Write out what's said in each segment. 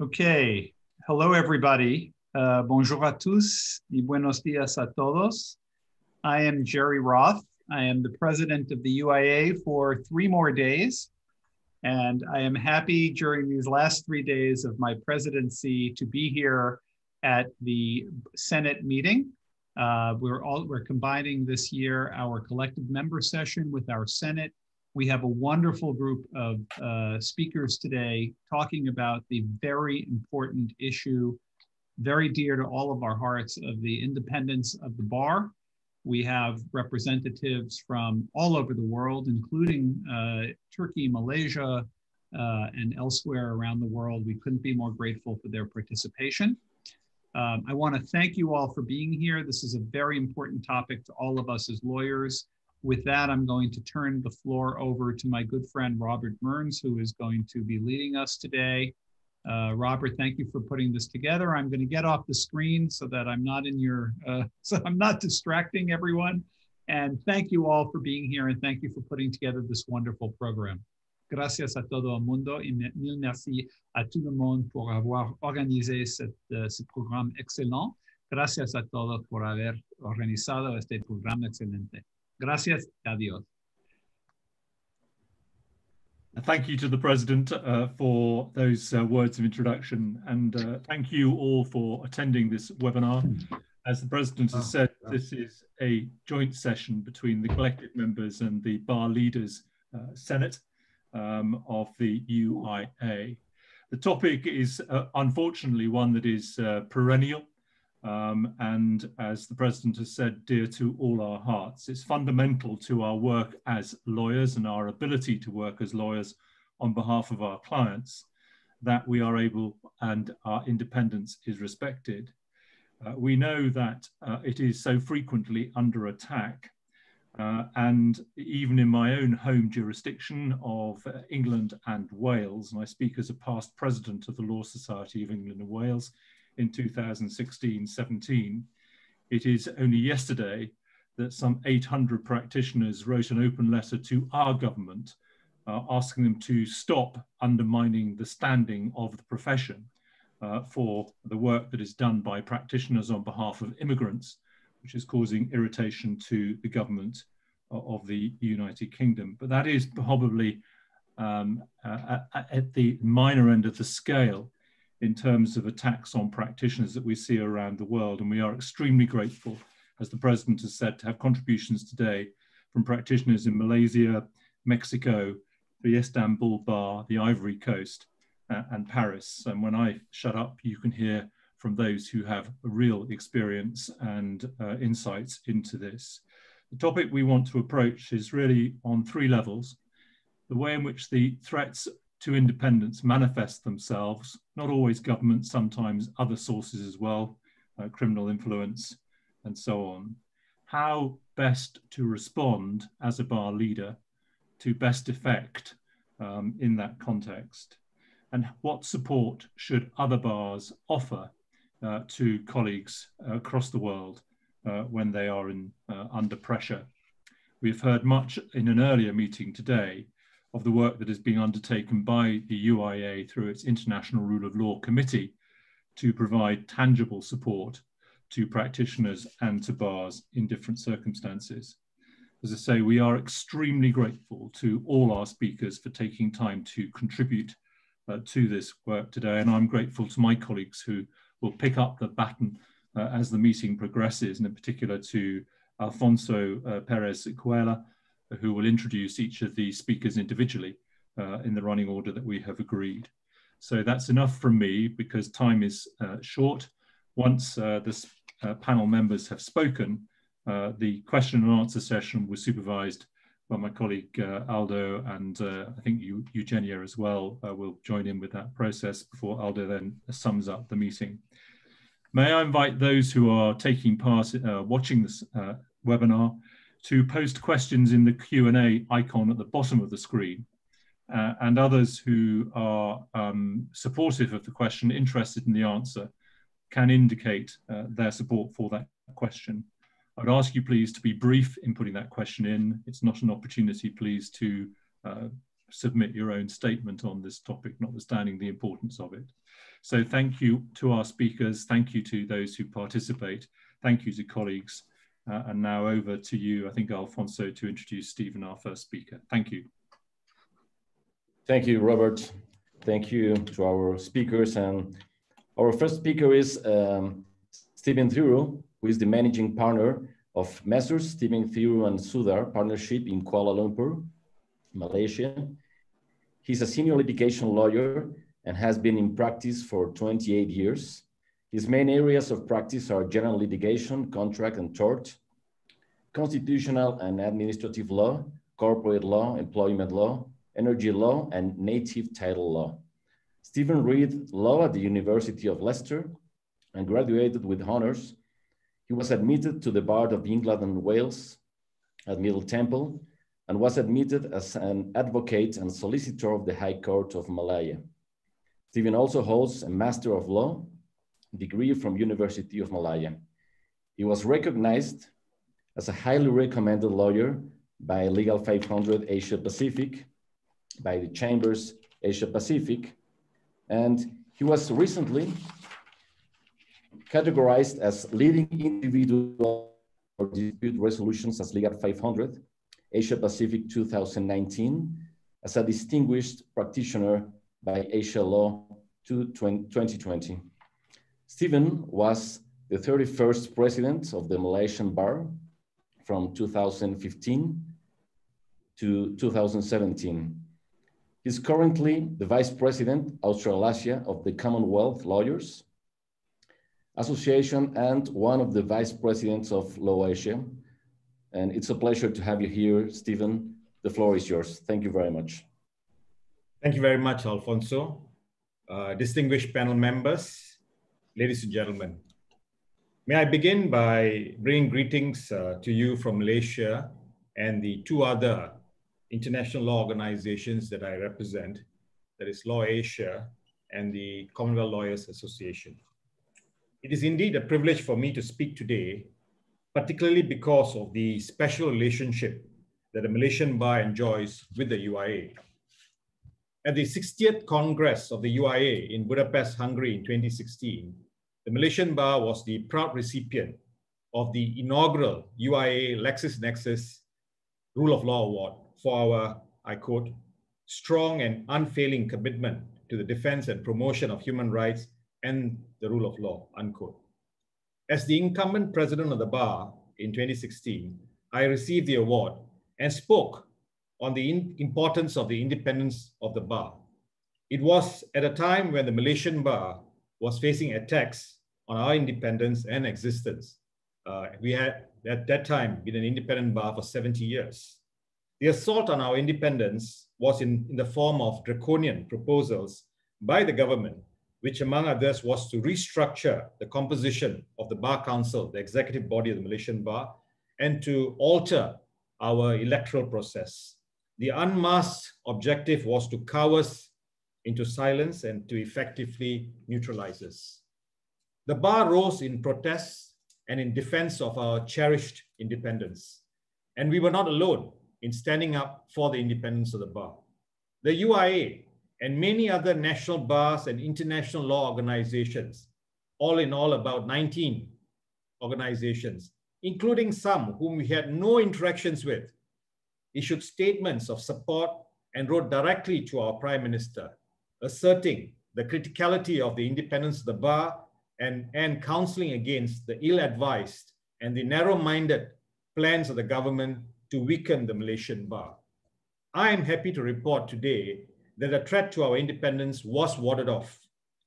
Okay, hello everybody. Bonjour à tous y buenos días a todos. I am Jerry Roth. I am the president of the UIA for 3 more days. And I am happy during these last 3 days of my presidency to be here at the Senate meeting. We're combining this year our collective member session with our Senate. We have a wonderful group of speakers today talking about the very important issue, very dear to all of our hearts, of the independence of the bar. We have representatives from all over the world, including Turkey, Malaysia, and elsewhere around the world. We couldn't be more grateful for their participation. I want to thank you all for being here. This is a very important topic to all of us as lawyers. With that, I'm going to turn the floor over to my good friend, Robert Bourns, who is going to be leading us today. Robert, thank you for putting this together. I'm going to get off the screen so that I'm not distracting everyone. And thank you all for being here, and thank you for putting together this wonderful program. Gracias a todo el mundo y mil merci a tout le monde por avoir organisé ce programme excellent. Gracias a todos por haber organizado este programa excelente. Gracias. Adios. Thank you to the President for those words of introduction, and thank you all for attending this webinar. As the President has said, this is a joint session between the collective members and the Bar Leaders Senate of the UIA. The topic is unfortunately one that is perennial. And as the President has said, dear to all our hearts. It's fundamental to our work as lawyers and our ability to work as lawyers on behalf of our clients that we are able and our independence is respected. We know that it is so frequently under attack, and even in my own home jurisdiction of England and Wales, and I speak as a past president of the Law Society of England and Wales, in 2016-17, it is only yesterday that some 800 practitioners wrote an open letter to our government asking them to stop undermining the standing of the profession for the work that is done by practitioners on behalf of immigrants, which is causing irritation to the government of the United Kingdom. But that is probably at the minor end of the scale in terms of attacks on practitioners that we see around the world. And we are extremely grateful, as the President has said, to have contributions today from practitioners in Malaysia, Mexico, the Istanbul Bar, the Ivory Coast, and Paris. And when I shut up, you can hear from those who have real experience and insights into this. The topic we want to approach is really on 3 levels: the way in which the threats to independence manifest themselves, not always government, sometimes other sources as well, criminal influence and so on. How best to respond as a bar leader to best effect in that context? And what support should other bars offer to colleagues across the world when they are under pressure? We've heard much in an earlier meeting today of the work that is being undertaken by the UIA through its International Rule of Law Committee to provide tangible support to practitioners and to bars in different circumstances. As I say, we are extremely grateful to all our speakers for taking time to contribute to this work today, and I'm grateful to my colleagues who will pick up the baton as the meeting progresses, and in particular to Alfonso Perez Cuellar, who will introduce each of the speakers individually in the running order that we have agreed. So that's enough from me because time is short. Once the panel members have spoken, the question and answer session was supervised by my colleague Aldo, and I think Eugenia as well will join in with that process before Aldo then sums up the meeting. May I invite those who are taking part, watching this webinar, to post questions in the Q&A icon at the bottom of the screen, and others who are supportive of the question, interested in the answer, can indicate their support for that question. I would ask you please to be brief in putting that question in. It's not an opportunity, please, to submit your own statement on this topic, notwithstanding the importance of it. So thank you to our speakers, thank you to those who participate, thank you to colleagues. And now over to you, I think, Alfonso, to introduce Stephen, our first speaker. Thank you. Thank you, Robert. Thank you to our speakers. And our first speaker is Steven Thiru, who is the managing partner of Messrs. Steven Thiru and Sudar Partnership in Kuala Lumpur, Malaysia. He's a senior litigation lawyer and has been in practice for 28 years. His main areas of practice are general litigation, contract and tort, constitutional and administrative law, corporate law, employment law, energy law, and native title law. Stephen read law at the University of Leicester and graduated with honors. He was admitted to the Bar of England and Wales at Middle Temple and was admitted as an advocate and solicitor of the High Court of Malaya. Stephen also holds a Master of Law degree from University of Malaya. He was recognized as a highly recommended lawyer by Legal 500 Asia-Pacific, by the Chambers Asia-Pacific, and he was recently categorized as leading individual for dispute resolutions as Legal 500 Asia-Pacific 2019, as a distinguished practitioner by Asia Law 2020. Stephen was the 31st president of the Malaysian Bar from 2015 to 2017. He's currently the vice president, Australasia, of the Commonwealth Lawyers Association and one of the vice presidents of Lawasia. And it's a pleasure to have you here, Stephen. The floor is yours. Thank you very much. Thank you very much, Alfonso. Distinguished panel members, ladies and gentlemen, may I begin by bringing greetings to you from Malaysia and the two other international law organizations that I represent, that is LawAsia and the Commonwealth Lawyers Association. It is indeed a privilege for me to speak today, particularly because of the special relationship that the Malaysian Bar enjoys with the UIA. At the 60th Congress of the UIA in Budapest, Hungary in 2016, the Malaysian Bar was the proud recipient of the inaugural UIA LexisNexis Rule of Law Award for our, I quote, strong and unfailing commitment to the defense and promotion of human rights and the rule of law, unquote. As the incumbent president of the Bar in 2016, I received the award and spoke on the importance of the independence of the Bar. It was at a time when the Malaysian Bar was facing attacks on our independence and existence. We had, at that time, been an independent Bar for 70 years. The assault on our independence was in the form of draconian proposals by the government, which among others was to restructure the composition of the Bar Council, the executive body of the Malaysian Bar, and to alter our electoral process. The unmasked objective was to cow us into silence and to effectively neutralize us. The Bar rose in protest and in defense of our cherished independence. And we were not alone in standing up for the independence of the Bar. The UIA and many other national bars and international law organizations, all in all about 19 organizations, including some whom we had no interactions with, issued statements of support and wrote directly to our Prime Minister, asserting the criticality of the independence of the Bar and counseling against the ill-advised and the narrow-minded plans of the government to weaken the Malaysian Bar. I am happy to report today that the threat to our independence was warded off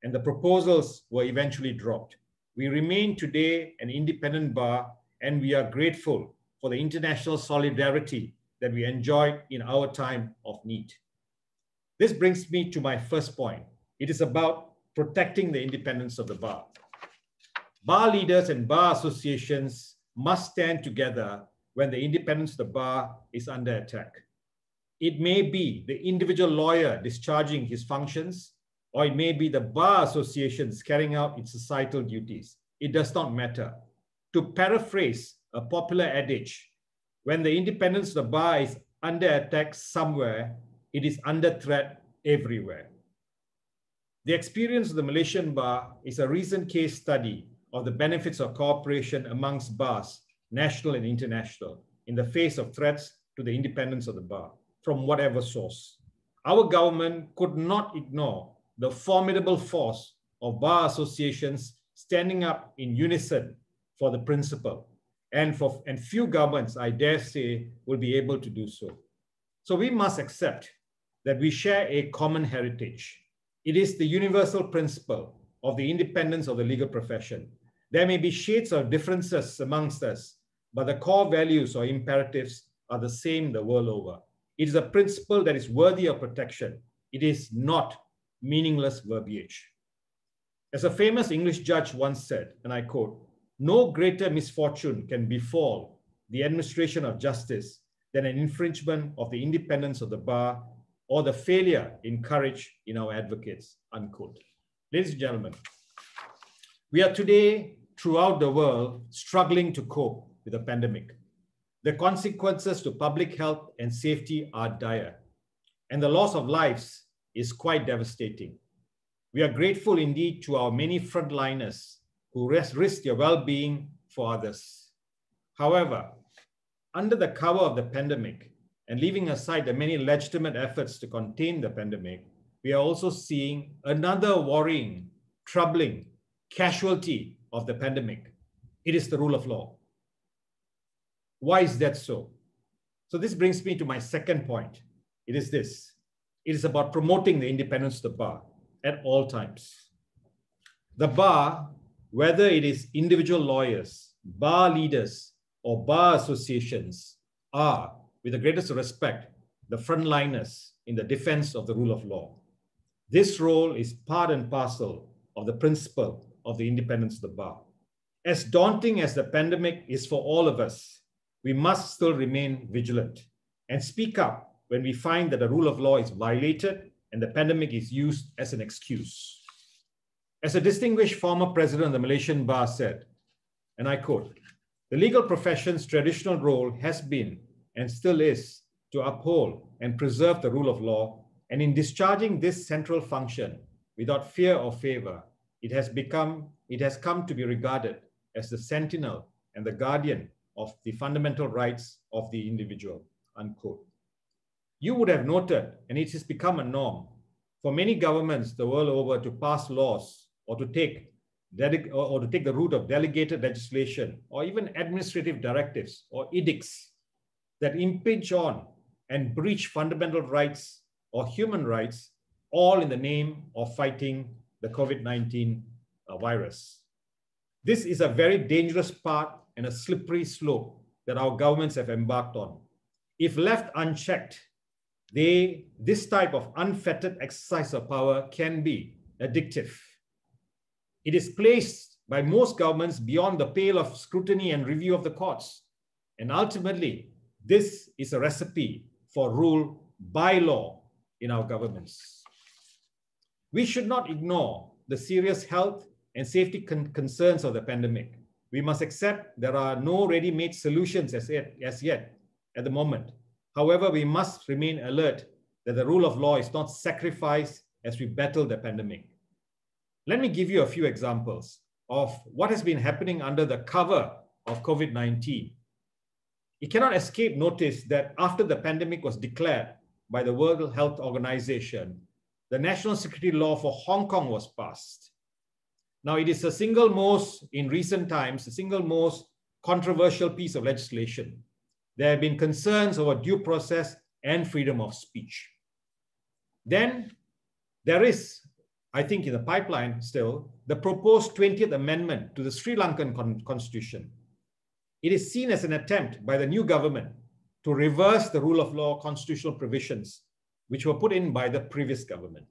and the proposals were eventually dropped. We remain today an independent Bar and we are grateful for the international solidarity that we enjoyed in our time of need. This brings me to my first point. It is about protecting the independence of the Bar. Bar leaders and bar associations must stand together when the independence of the Bar is under attack. It may be the individual lawyer discharging his functions, or it may be the bar associations carrying out its societal duties. It does not matter. To paraphrase a popular adage, when the independence of the Bar is under attack somewhere, it is under threat everywhere. The experience of the Malaysian Bar is a recent case study of the benefits of cooperation amongst bars, national and international, in the face of threats to the independence of the bar, from whatever source. Our government could not ignore the formidable force of bar associations standing up in unison for the principle, and few governments, I dare say, will be able to do so. So we must accept that we share a common heritage. It is the universal principle of the independence of the legal profession. There may be shades of differences amongst us, but the core values or imperatives are the same the world over. It is a principle that is worthy of protection. It is not meaningless verbiage. As a famous English judge once said, and I quote, "No greater misfortune can befall the administration of justice than an infringement of the independence of the bar or the failure in courage in our advocates," unquote. Ladies and gentlemen, we are today throughout the world struggling to cope with the pandemic. The consequences to public health and safety are dire, and the loss of lives is quite devastating. We are grateful indeed to our many frontliners who risk their well-being for others. However, under the cover of the pandemic, and leaving aside the many legitimate efforts to contain the pandemic, we are also seeing another worrying, troubling casualty of the pandemic. It is the rule of law. Why is that so? So this brings me to my second point. It is this. It is about promoting the independence of the bar at all times. The bar, whether it is individual lawyers, bar leaders, or bar associations, are, with the greatest respect, the frontliners in the defense of the rule of law. This role is part and parcel of the principle of the independence of the bar. As daunting as the pandemic is for all of us, we must still remain vigilant and speak up when we find that the rule of law is violated and the pandemic is used as an excuse. As a distinguished former president of the Malaysian Bar said, and I quote, "The legal profession's traditional role has been and still is to uphold and preserve the rule of law, and in discharging this central function without fear or favor, it has come to be regarded as the sentinel and the guardian of the fundamental rights of the individual," unquote. You would have noted, and it has become a norm for many governments the world over to pass laws or to take the route of delegated legislation or even administrative directives or edicts that impinge on and breach fundamental rights or human rights, all in the name of fighting the COVID-19 virus. This is a very dangerous path and a slippery slope that our governments have embarked on. If left unchecked, this type of unfettered exercise of power can be addictive. It is placed by most governments beyond the pale of scrutiny and review of the courts. And ultimately, this is a recipe for rule by law in our governments. We should not ignore the serious health and safety concerns of the pandemic. We must accept there are no ready-made solutions as yet at the moment. However, we must remain alert that the rule of law is not sacrificed as we battle the pandemic. Let me give you a few examples of what has been happening under the cover of COVID-19. It cannot escape notice that after the pandemic was declared by the World Health Organization, the national security law for Hong Kong was passed. Now, it is in recent times, the single most controversial piece of legislation. There have been concerns over due process and freedom of speech. Then there is, I think in the pipeline still, the proposed 20th Amendment to the Sri Lankan Constitution. It is seen as an attempt by the new government to reverse the rule of law constitutional provisions which were put in by the previous government.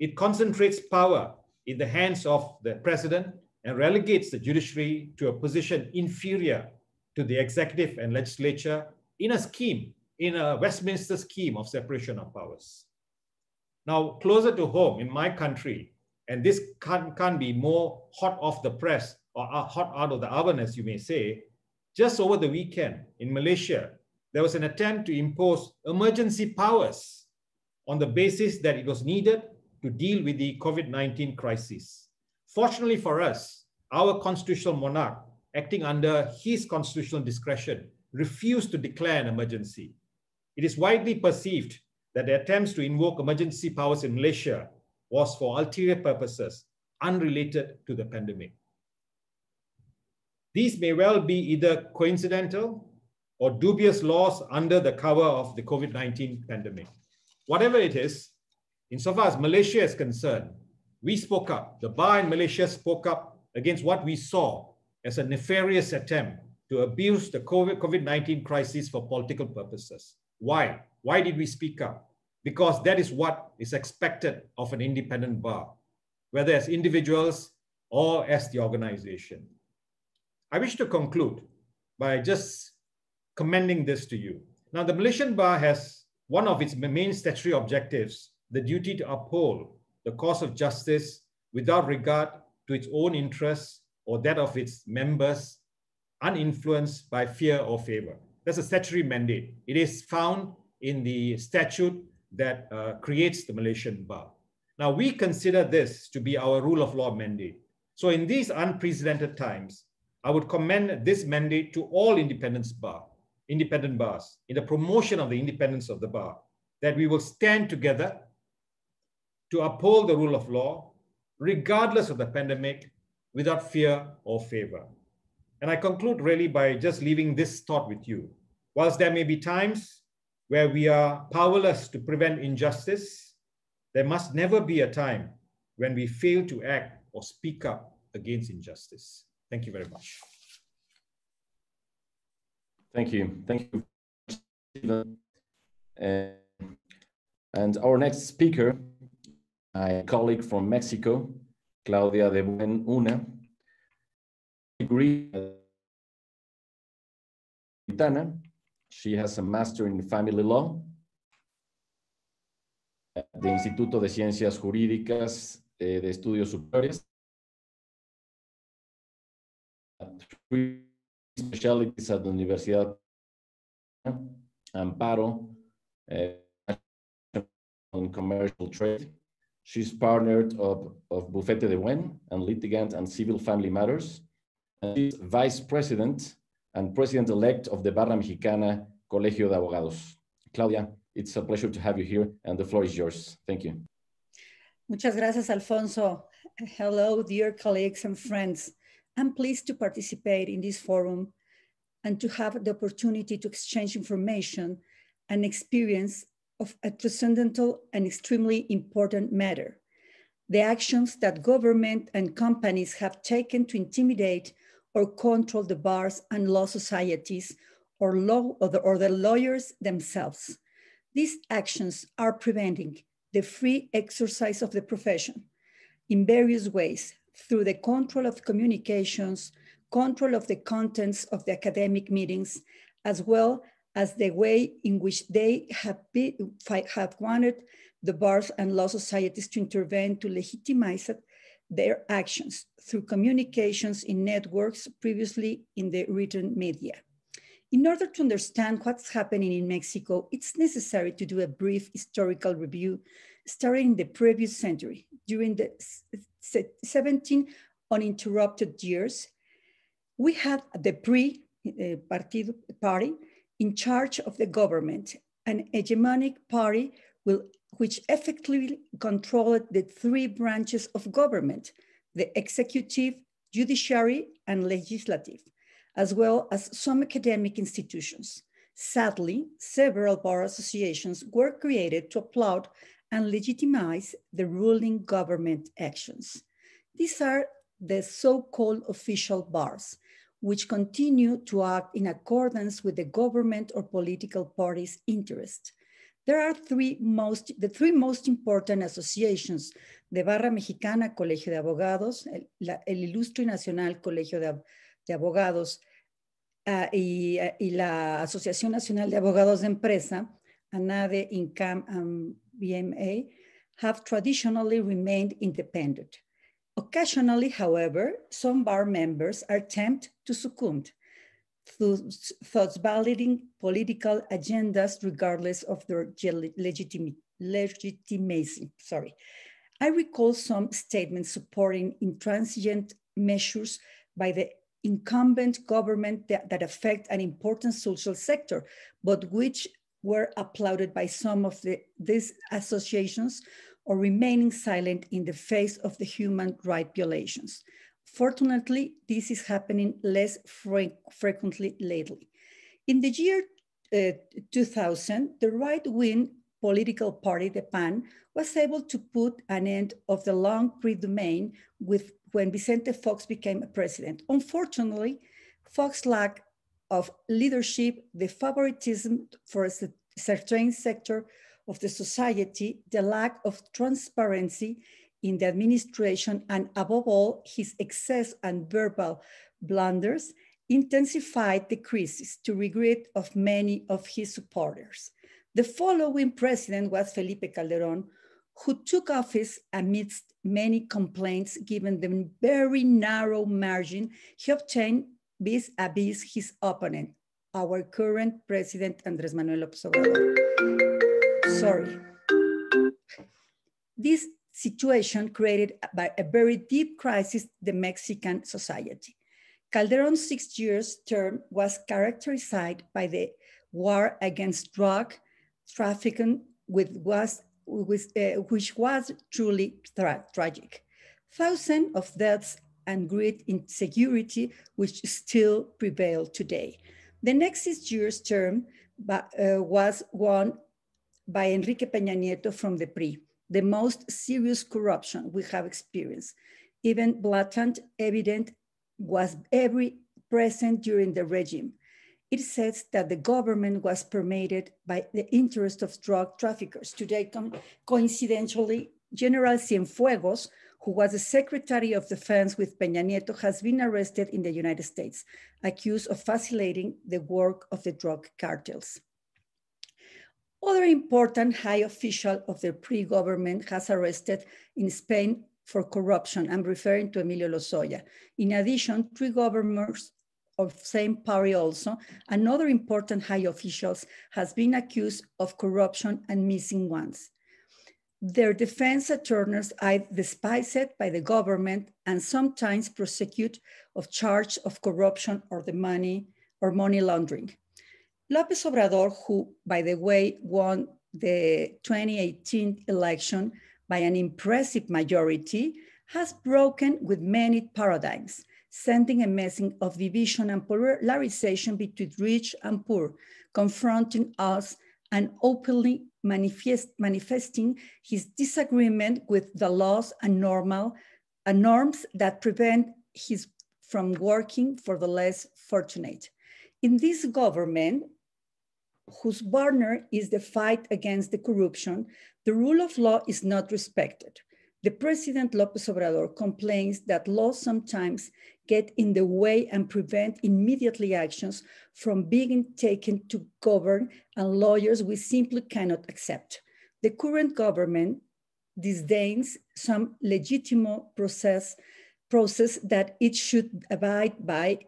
It concentrates power in the hands of the president and relegates the judiciary to a position inferior to the executive and legislature in a Westminster scheme of separation of powers. Now, closer to home in my country, and this can't be more hot off the press or hot out of the oven, as you may say, just over the weekend in Malaysia, there was an attempt to impose emergency powers on the basis that it was needed to deal with the COVID-19 crisis. Fortunately for us, our constitutional monarch, acting under his constitutional discretion, refused to declare an emergency. It is widely perceived that the attempts to invoke emergency powers in Malaysia was for ulterior purposes unrelated to the pandemic. These may well be either coincidental or dubious laws under the cover of the COVID-19 pandemic. Whatever it is, insofar as Malaysia is concerned, we spoke up. The bar in Malaysia spoke up against what we saw as a nefarious attempt to abuse the COVID-19 crisis for political purposes. Why? Why did we speak up? Because that is what is expected of an independent bar, whether as individuals or as the organization. I wish to conclude by just commending this to you. Now, the Malaysian Bar has one of its main statutory objectives, the duty to uphold the cause of justice without regard to its own interests or that of its members, uninfluenced by fear or favor. That's a statutory mandate. It is found in the statute that creates the Malaysian Bar. Now, we consider this to be our rule of law mandate. So in these unprecedented times, I would commend this mandate to all independent bars in the promotion of the independence of the bar, that we will stand together to uphold the rule of law, regardless of the pandemic, without fear or favor. And I conclude really by just leaving this thought with you. Whilst there may be times where we are powerless to prevent injustice, there must never be a time when we fail to act or speak up against injustice. Thank you very much. Thank you. Thank you, Steven. And our next speaker, my colleague from Mexico, Claudia de Buen Una. She has a master in family law at the Instituto de Ciencias Jurídicas de Estudios Superiores. Three specialties at the Universidad Amparo on commercial trade. She's partnered of Bufete de Buen and litigant and civil family matters. And she's vice president and president-elect of the Barra Mexicana Colegio de Abogados. Claudia, it's a pleasure to have you here and the floor is yours. Thank you. Muchas gracias, Alfonso. Hello, dear colleagues and friends. I'm pleased to participate in this forum and to have the opportunity to exchange information and experience of a transcendental and extremely important matter. The actions that government and companies have taken to intimidate or control the bars and law societies or the lawyers themselves. These actions are preventing the free exercise of the profession in various ways, through the control of communications, control of the contents of the academic meetings, as well as the way in which they have wanted the bars and law societies to intervene to legitimize their actions through communications in networks previously in the written media. In order to understand what's happening in Mexico, it's necessary to do a brief historical review starting in the previous century, during the 17 uninterrupted years. We had the PRI, party, in charge of the government, an hegemonic party which effectively controlled the three branches of government, the executive, judiciary, and legislative, as well as some academic institutions. Sadly, several bar associations were created to applaud and legitimize the ruling government actions. These are the so-called official bars, which continue to act in accordance with the government or political party's interest. There are the three most important associations: the Barra Mexicana Colegio de Abogados, el Ilustre Nacional Colegio de Abogados, y la Asociación Nacional de Abogados de Empresa, ANADE, INCAM, and BMA, have traditionally remained independent. Occasionally, however, some bar members are tempted to succumb, thus validating political agendas regardless of their legitimacy. I recall some statements supporting intransigent measures by the incumbent government that affect an important social sector, but which were applauded by some of these associations or remaining silent in the face of the human rights violations. Fortunately, this is happening less frequently lately. In the year 2000, the right-wing political party, the PAN, was able to put an end of the long free domain when Vicente Fox became president. Unfortunately, Fox's lack of leadership, the favoritism for a certain sector of the society, the lack of transparency in the administration, and above all, his excess and verbal blunders intensified the crisis to regret of many of his supporters. The following president was Felipe Calderón, who took office amidst many complaints given the very narrow margin he obtained vis-a-vis his opponent, our current president, Andrés Manuel López Obrador. Sorry. This situation created by a very deep crisis the Mexican society. Calderón's 6 years term was characterized by the war against drug trafficking, which was truly tragic. Thousands of deaths and great insecurity, which still prevail today. The next 6 years term was won by Enrique Peña Nieto from the PRI, the most serious corruption we have experienced. Even blatant evident was every present during the regime. It says that the government was permeated by the interest of drug traffickers. Today, coincidentally, General Cienfuegos, who was the Secretary of Defense with Peña Nieto, has been arrested in the United States, accused of facilitating the work of the drug cartels. Other important high official of the PRI government has arrested in Spain for corruption. I'm referring to Emilio Lozoya. In addition, 3 governors of same party also, and other important high officials has been accused of corruption and missing ones. Their defense attorneys are despised by the government and sometimes prosecuted of charge of corruption or the money or money laundering. López Obrador, who, by the way, won the 2018 election by an impressive majority, has broken with many paradigms, sending a message of division and polarization between rich and poor, confronting us and openly manifesting his disagreement with the laws and norms that prevent him from working for the less fortunate. In this government, whose banner is the fight against the corruption, the rule of law is not respected. The President López Obrador complains that laws sometimes get in the way and prevent immediately actions from being taken to govern, and lawyers we simply cannot accept. The current government disdains some legitimate process that it should abide by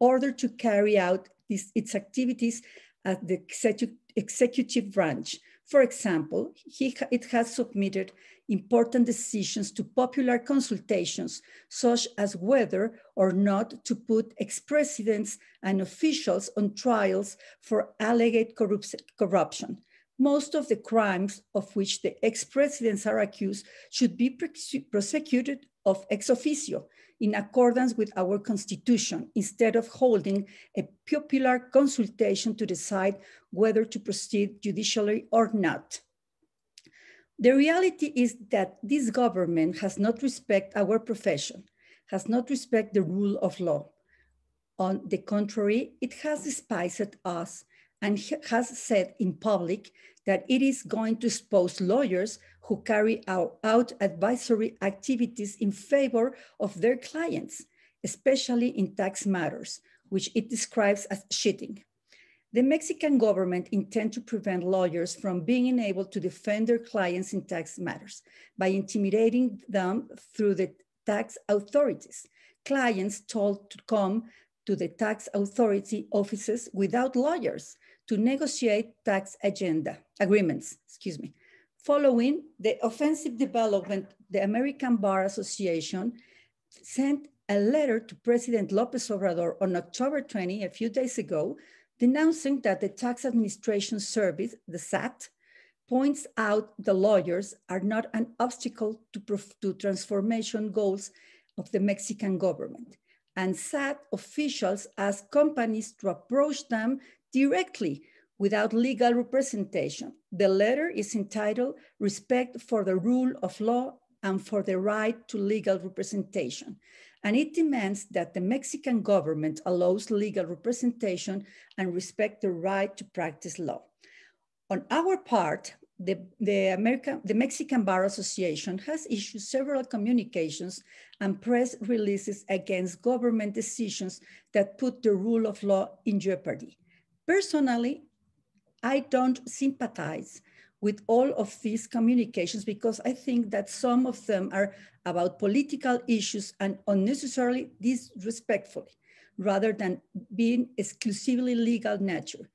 order to carry out its activities at the executive branch. For example, it has submitted important decisions to popular consultations, such as whether or not to put ex-presidents and officials on trials for alleged corruption. Most of the crimes of which the ex-presidents are accused should be prosecuted of ex officio, in accordance with our constitution, instead of holding a popular consultation to decide whether to proceed judicially or not. The reality is that this government has not respected our profession, has not respected the rule of law. On the contrary, it has despised us and has said in public that it is going to expose lawyers who carry out advisory activities in favor of their clients, especially in tax matters, which it describes as cheating. The Mexican government intends to prevent lawyers from being able to defend their clients in tax matters by intimidating them through the tax authorities. Clients told to come to the tax authority offices without lawyers to negotiate tax agreements. Following the offensive development, the American Bar Association sent a letter to President López Obrador on October 20, a few days ago, denouncing that the Tax Administration Service, the SAT, points out the lawyers are not an obstacle to transformation goals of the Mexican government. And SAT officials ask companies to approach them directly without legal representation. The letter is entitled Respect for the Rule of Law and for the Right to Legal Representation. And it demands that the Mexican government allows legal representation and respect the right to practice law. On our part, the Mexican Bar Association has issued several communications and press releases against government decisions that put the rule of law in jeopardy. Personally, I don't sympathize with all of these communications because I think that some of them are about political issues and unnecessarily disrespectful, rather than being exclusively legal nature.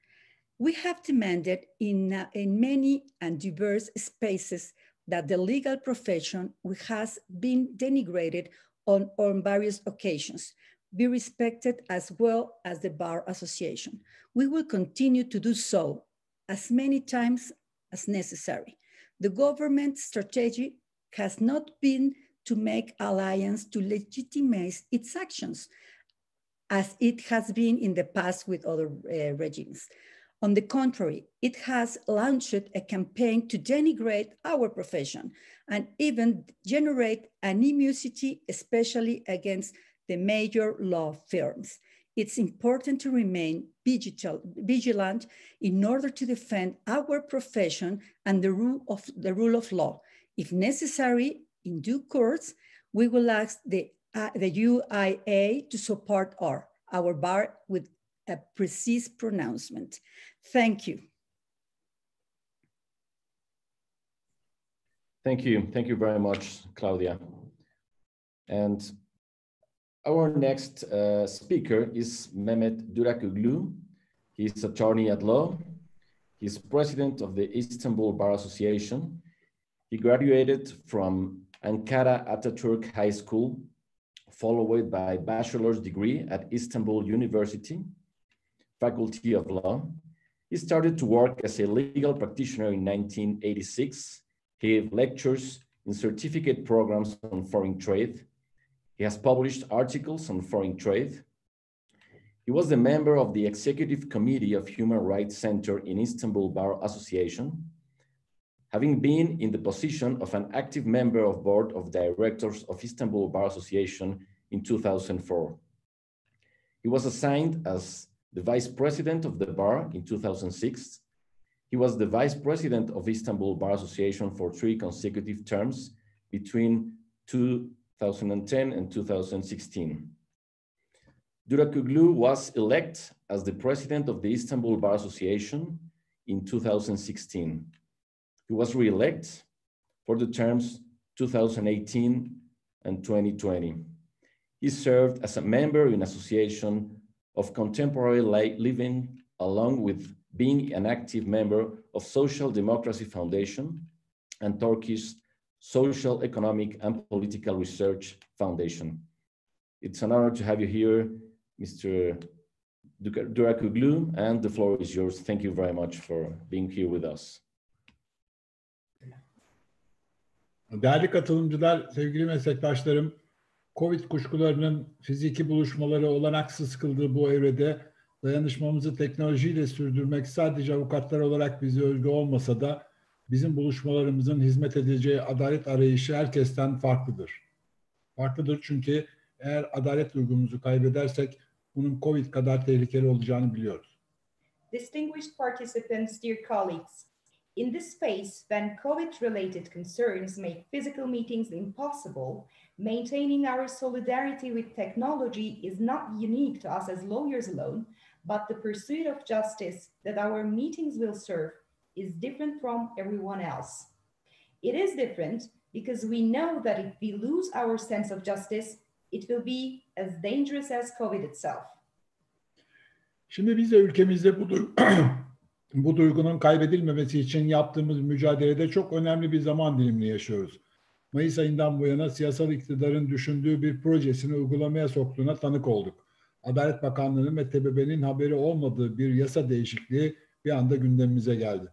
We have demanded in many and diverse spaces that the legal profession, which has been denigrated on various occasions, be respected as well as the Bar Association. We will continue to do so as many times as necessary. The government's strategy has not been to make alliances to legitimize its actions, as it has been in the past with other regimes. On the contrary, it has launched a campaign to denigrate our profession and even generate animosity, especially against the major law firms. It's important to remain vigilant in order to defend our profession and the rule of law. If necessary, in due course, we will ask the UIA to support our bar with a precise pronouncement. Thank you. Thank you. Thank you very much, Claudia. And our next speaker is Mehmet Durakoğlu. He's attorney at law. He's president of the Istanbul Bar Association. He graduated from Ankara Atatürk High School, followed by a bachelor's degree at Istanbul University, Faculty of Law. He started to work as a legal practitioner in 1986. He gave lectures in certificate programs on foreign trade. He has published articles on foreign trade. He was a member of the Executive Committee of Human Rights Center in Istanbul Bar Association, having been in the position of an active member of Board of Directors of Istanbul Bar Association in 2004. He was assigned as the Vice President of the Bar in 2006. He was the Vice President of Istanbul Bar Association for 3 consecutive terms between 2010 and 2016. Durakoğlu was elected as the president of the Istanbul Bar Association in 2016. He was re-elected for the terms 2018 and 2020. He served as a member in Association of Contemporary Living, along with being an active member of Social Democracy Foundation and Turkish Social, Economic, and Political Research Foundation. It's an honor to have you here, Mr. Durakoğlu, and the floor is yours. Thank you very much for being here with us. Değerli katılımcılar, sevgili meslektaşlarım, Covid kuşkularının fiziki buluşmaları olanaksız kıldığı bu evrede dayanışmamızı teknolojiyle sürdürmek sadece avukatlar olarak bize özgü olmasa da bizim buluşmalarımızın hizmet edeceği adalet arayışı herkesten farklıdır. Farklıdır çünkü eğer adalet duygumuzu kaybedersek bunun Covid kadar tehlikeli olacağını biliyoruz. Distinguished participants, dear colleagues, in this space when COVID-related concerns make physical meetings impossible, maintaining our solidarity with technology is not unique to us as lawyers alone, but the pursuit of justice that our meetings will serve is different from everyone else. It is different because we know that if we lose our sense of justice, it will be as dangerous as COVID itself. Şimdi biz de ülkemizde bu duygunun kaybedilmemesi için yaptığımız mücadelede çok önemli bir zaman dilimini yaşıyoruz. Mayıs ayından bu yana siyasal iktidarın düşündüğü bir projesini uygulamaya soktuğuna tanık olduk. Adalet Bakanlığı'nın ve TBB'nin haberi olmadığı bir yasa değişikliği bir anda gündemimize geldi.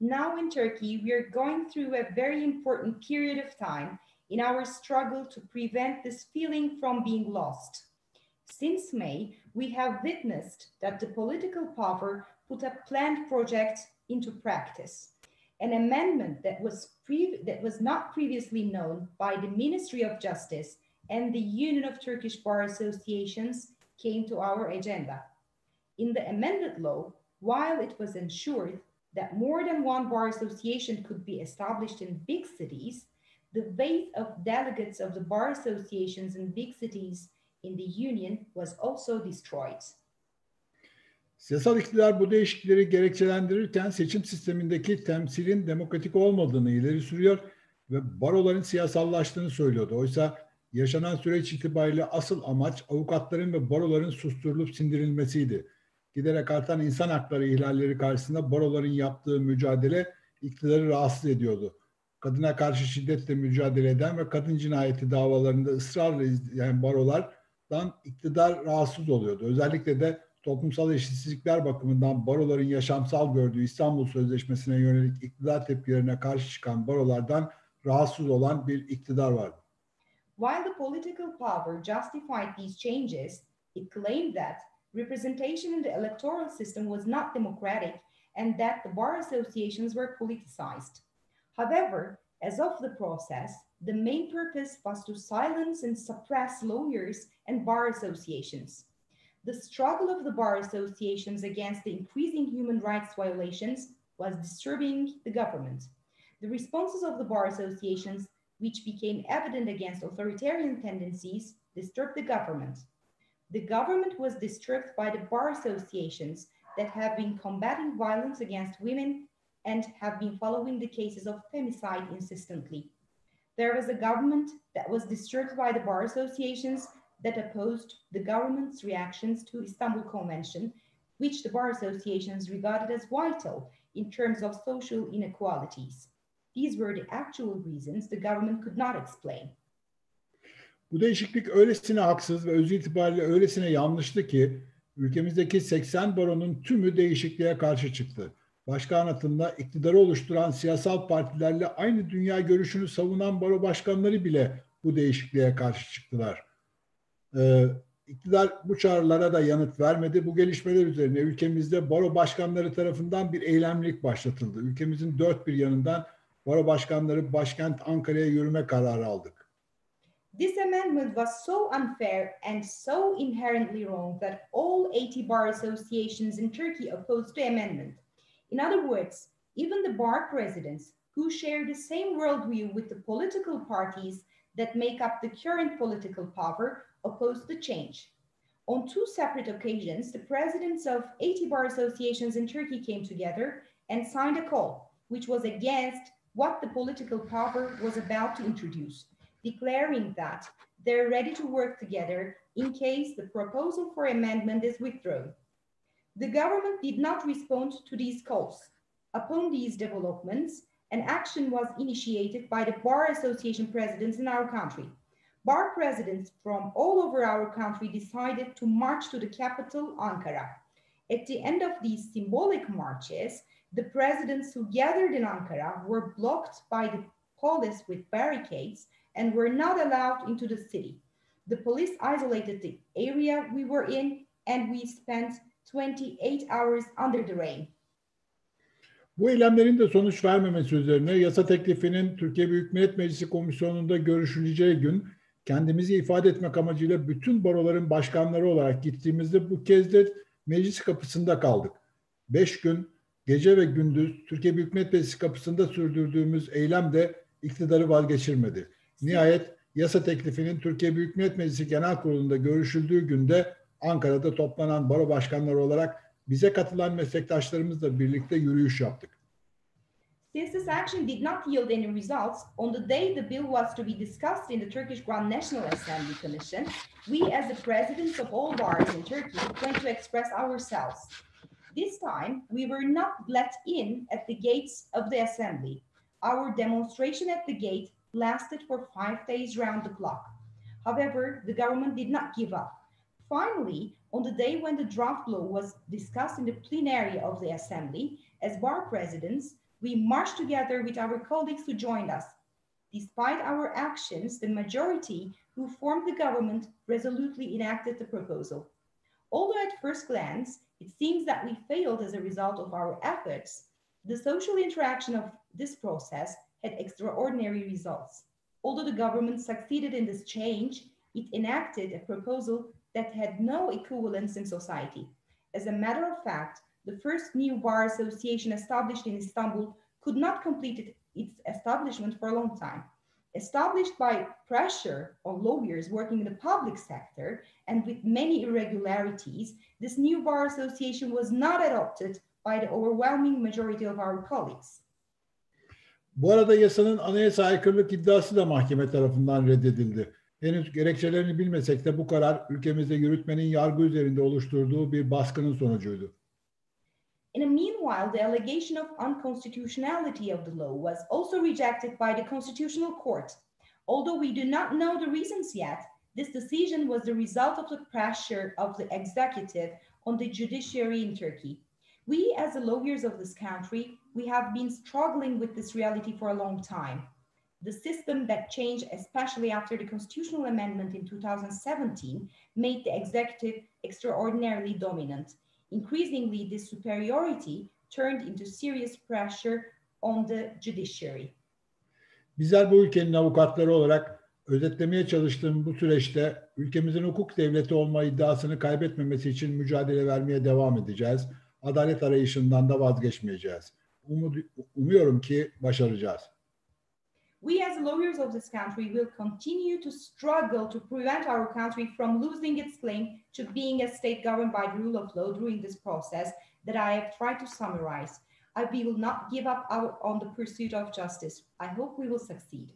Now in Turkey, we are going through a very important period of time in our struggle to prevent this feeling from being lost. Since May, we have witnessed that the political power put a planned project into practice. An amendment that was not previously known by the Ministry of Justice and the Union of Turkish Bar Associations came to our agenda. In the amended law, while it was ensured that more than one bar association could be established in big cities, the weight of delegates of the bar associations in big cities in the union was also destroyed. Siyasal iktidar bu değişiklikleri gerekçelendirirken seçim sistemindeki temsilin demokratik olmadığını ileri sürüyor ve baroların siyasallaştığını söylüyordu. Oysa yaşanan süreç itibariyle asıl amaç avukatların ve baroların susturulup sindirilmesiydi. Giderek artan insan hakları ihlalleri karşısında baroların yaptığı mücadele iktidarı rahatsız ediyordu. Kadına karşı şiddetle mücadele eden ve kadın cinayeti davalarında ısrarla izleyen barolardan iktidar rahatsız oluyordu. Özellikle de toplumsal eşitsizlikler bakımından baroların yaşamsal gördüğü İstanbul Sözleşmesi'ne yönelik iktidar tepkilerine karşı çıkan barolardan rahatsız olan bir iktidar vardı. While the political power justified these changes, it claimed that representation in the electoral system was not democratic and that the bar associations were politicized. However, as of the process, the main purpose was to silence and suppress lawyers and bar associations. The struggle of the bar associations against the increasing human rights violations was disturbing the government. The responses of the bar associations, which became evident against authoritarian tendencies, disturbed the government. The government was disturbed by the bar associations that have been combating violence against women and have been following the cases of femicide insistently. There was a government that was disturbed by the bar associations that opposed the government's reactions to Istanbul Convention, which the bar associations regarded as vital in terms of social inequalities. These were the actual reasons the government could not explain. Bu değişiklik öylesine haksız ve öz itibariyle öylesine yanlıştı ki ülkemizdeki 80 baronun tümü değişikliğe karşı çıktı. Başka anlatımda iktidarı oluşturan siyasal partilerle aynı dünya görüşünü savunan baro başkanları bile bu değişikliğe karşı çıktılar. İktidar bu çağrılara da yanıt vermedi. Bu gelişmeler üzerine ülkemizde baro başkanları tarafından bir eylemlilik başlatıldı. Ülkemizin dört bir yanından baro başkanları başkent Ankara'ya yürüme kararı aldık. This amendment was so unfair and so inherently wrong that all 80 bar associations in Turkey opposed the amendment. In other words, even the bar presidents who share the same worldview with the political parties that make up the current political power opposed the change. On two separate occasions, the presidents of 80 bar associations in Turkey came together and signed a call, which was against what the political power was about to introduce, declaring that they're ready to work together in case the proposal for amendment is withdrawn. The government did not respond to these calls. Upon these developments, an action was initiated by the bar association presidents in our country. Bar presidents from all over our country decided to march to the capital, Ankara. At the end of these symbolic marches, the presidents who gathered in Ankara were blocked by the police with barricades and were not allowed into the city. The police isolated the area we were in, and we spent 28 hours under the rain. Bu eylemlerin de sonuç vermemesi üzerine yasa teklifinin Türkiye Büyük Millet Meclisi Komisyonu'nda görüşüleceği gün kendimizi ifade etmek amacıyla bütün baroların başkanları olarak gittiğimizde bu kez de meclis kapısında kaldık. 5 gün gece ve gündüz Türkiye Büyük Millet Meclisi kapısında sürdürdüğümüz eylem de iktidarı vazgeçirmedi. Nihayet yasa teklifinin Türkiye Büyük Millet Meclisi Genel Kurulu'nda görüşüldüğü günde Ankara'da toplanan baro başkanları olarak bize katılan meslektaşlarımızla birlikte yürüyüş yaptık. Since this action did not yield any results, on the day the bill was to be discussed in the Turkish Grand National Assembly Commission, we as the presidents of all bars in Turkey went to express ourselves. This time, we were not let in at the gates of the assembly. Our demonstration at the gate lasted for 5 days round the clock. However, the government did not give up. Finally, on the day when the draft law was discussed in the plenary of the assembly, as bar presidents, we marched together with our colleagues who joined us. Despite our actions, the majority who formed the government resolutely enacted the proposal. Although at first glance, it seems that we failed as a result of our efforts, the social interaction of this process had extraordinary results. Although the government succeeded in this change, it enacted a proposal that had no equivalents in society. As a matter of fact, the first new bar association established in Istanbul could not complete its establishment for a long time. Established by pressure on lawyers working in the public sector and with many irregularities, this new bar association was not adopted by the overwhelming majority of our colleagues. Bu arada yasanın anayasaya aykırılık iddiası da mahkeme tarafından reddedildi. Henüz gerekçelerini bilmesek de bu karar ülkemizde yürütmenin yargı üzerinde oluşturduğu bir baskının sonucuydu. In the meanwhile, the allegation of unconstitutionality of the law was also rejected by the Constitutional Court. Although we do not know the reasons yet, this decision was the result of the pressure of the executive on the judiciary in Turkey. We, as the lawyers of this country, we have been struggling with this reality for a long time. The system that changed, especially after the constitutional amendment in 2017, made the executive extraordinarily dominant. Increasingly, this superiority turned into serious pressure on the judiciary. Bizler bu ülkenin avukatları olarak özetlemeye çalıştığım bu süreçte ülkemizin hukuk devleti olma iddiasını kaybetmemesi için mücadele vermeye devam edeceğiz. Adalet arayışından da vazgeçmeyeceğiz. Umuyorum ki başaracağız. We as lawyers of this country will continue to struggle to prevent our country from losing its claim to being a state governed by the rule of law during this process that I have tried to summarize. We will not give up on the pursuit of justice. I hope we will succeed.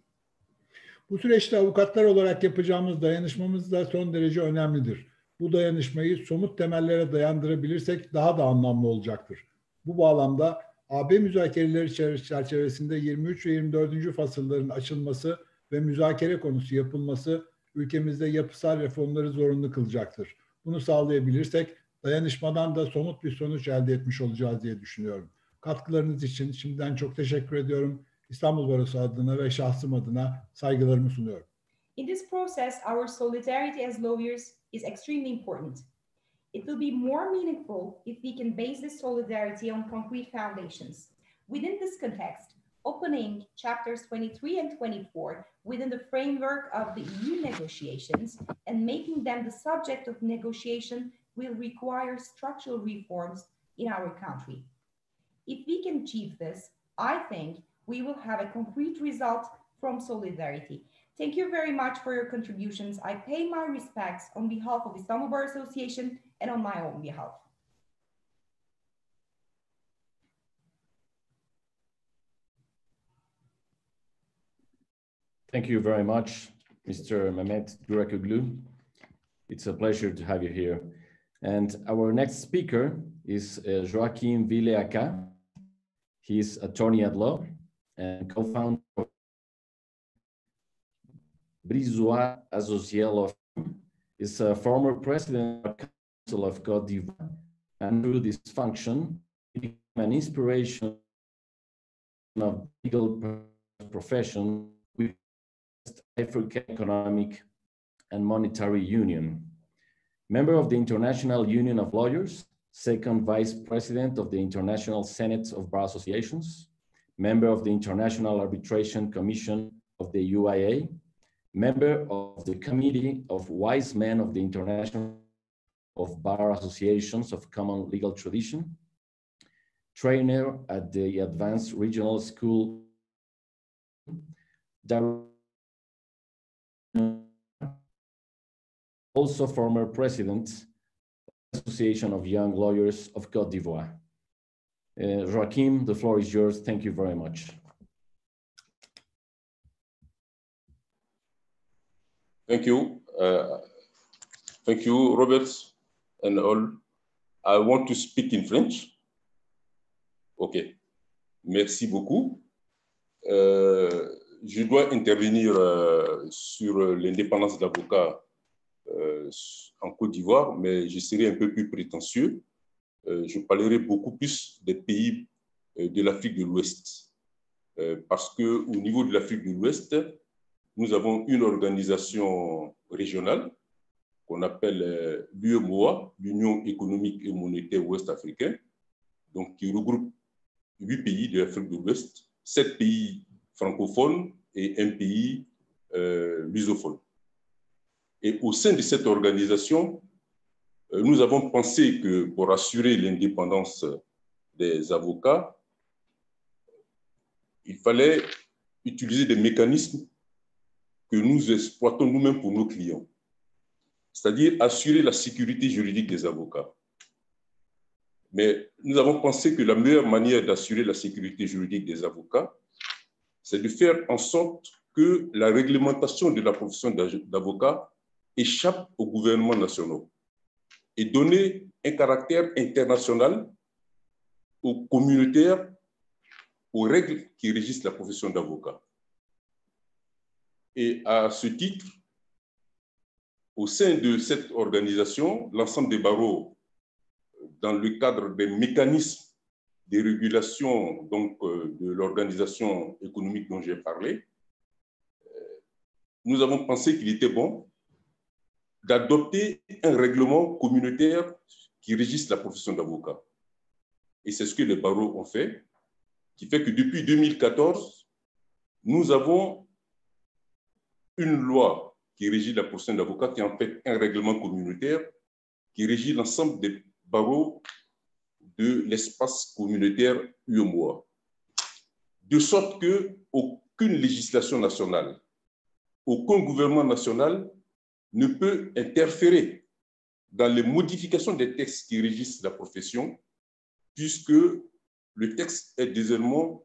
Bu süreçte avukatlar olarak yapacağımız dayanışmamız da son derece önemlidir. Bu dayanışmayı somut temellere dayandırabilirsek daha da anlamlı olacaktır. Bu bağlamda AB müzakereleri çerçevesinde 23 ve 24. fasılların açılması ve müzakere konusu yapılması ülkemizde yapısal reformları zorunlu kılacaktır. Bunu sağlayabilirsek dayanışmadan da somut bir sonuç elde etmiş olacağız diye düşünüyorum. Katkılarınız için şimdiden çok teşekkür ediyorum. İstanbul Barosu adına ve şahsım adına saygılarımı sunuyorum. In this process, our solidarity as lawyers is extremely important. It will be more meaningful if we can base this solidarity on concrete foundations. Within this context, opening chapters 23 and 24 within the framework of the EU negotiations and making them the subject of negotiation will require structural reforms in our country. If we can achieve this, I think we will have a concrete result from solidarity. Thank you very much for your contributions. I pay my respects on behalf of Istanbul Bar Association and on my own behalf. Thank you very much, Mr. Mehmet Durakoğlu. It's a pleasure to have you here. And our next speaker is Joachim Bilé-Aka. He is attorney at law and co-founder of Brizois Association. Is a former president of the Council of Côte d'Ivoire, and through this function, he became an inspiration of legal profession with African Economic and Monetary Union. Member of the International Union of Lawyers, second vice president of the International Senate of Bar Associations, member of the International Arbitration Commission of the UIA, member of the Committee of Wise Men of the International of Bar Associations of Common Legal Tradition, trainer at the Advanced Regional School, also former president of the Association of Young Lawyers of Côte d'Ivoire. Joachim, the floor is yours. Thank you very much. Thank you. Thank you, Robert, and all. I want to speak in French. OK. Merci beaucoup. Je dois intervenir sur l'indépendance d'avocats en Côte d'Ivoire, mais je serai un peu plus prétentieux. Je parlerai beaucoup plus des pays de l'Afrique de l'Ouest, parce qu'au niveau de l'Afrique de l'Ouest, nous avons une organisation régionale qu'on appelle l'UEMOA, l'Union économique et monétaire ouest-africaine, donc qui regroupe 8 pays de l'Afrique de l'Ouest, 7 pays francophones et un pays lusophone. Et au sein de cette organisation, nous avons pensé que pour assurer l'indépendance des avocats, il fallait utiliser des mécanismes que nous exploitons nous-mêmes pour nos clients, c'est-à-dire assurer la sécurité juridique des avocats. Mais nous avons pensé que la meilleure manière d'assurer la sécurité juridique des avocats, c'est de faire en sorte que la réglementation de la profession d'avocat échappe aux gouvernements nationaux et donner un caractère international aux communautaires, aux règles qui régissent la profession d'avocat. Et à ce titre, au sein de cette organisation, l'ensemble des barreaux, dans le cadre des mécanismes de régulation donc, de l'organisation économique dont j'ai parlé, nous avons pensé qu'il était bon d'adopter un règlement communautaire qui régisse la profession d'avocat. Et c'est ce que les barreaux ont fait, qui fait que depuis 2014, nous avons une loi qui régit la profession d'avocat, qui est en fait un règlement communautaire qui régit l'ensemble des barreaux de l'espace communautaire UEMOA. De sorte qu'aucune législation nationale, aucun gouvernement national ne peut interférer dans les modifications des textes qui régissent la profession, puisque le texte est désormais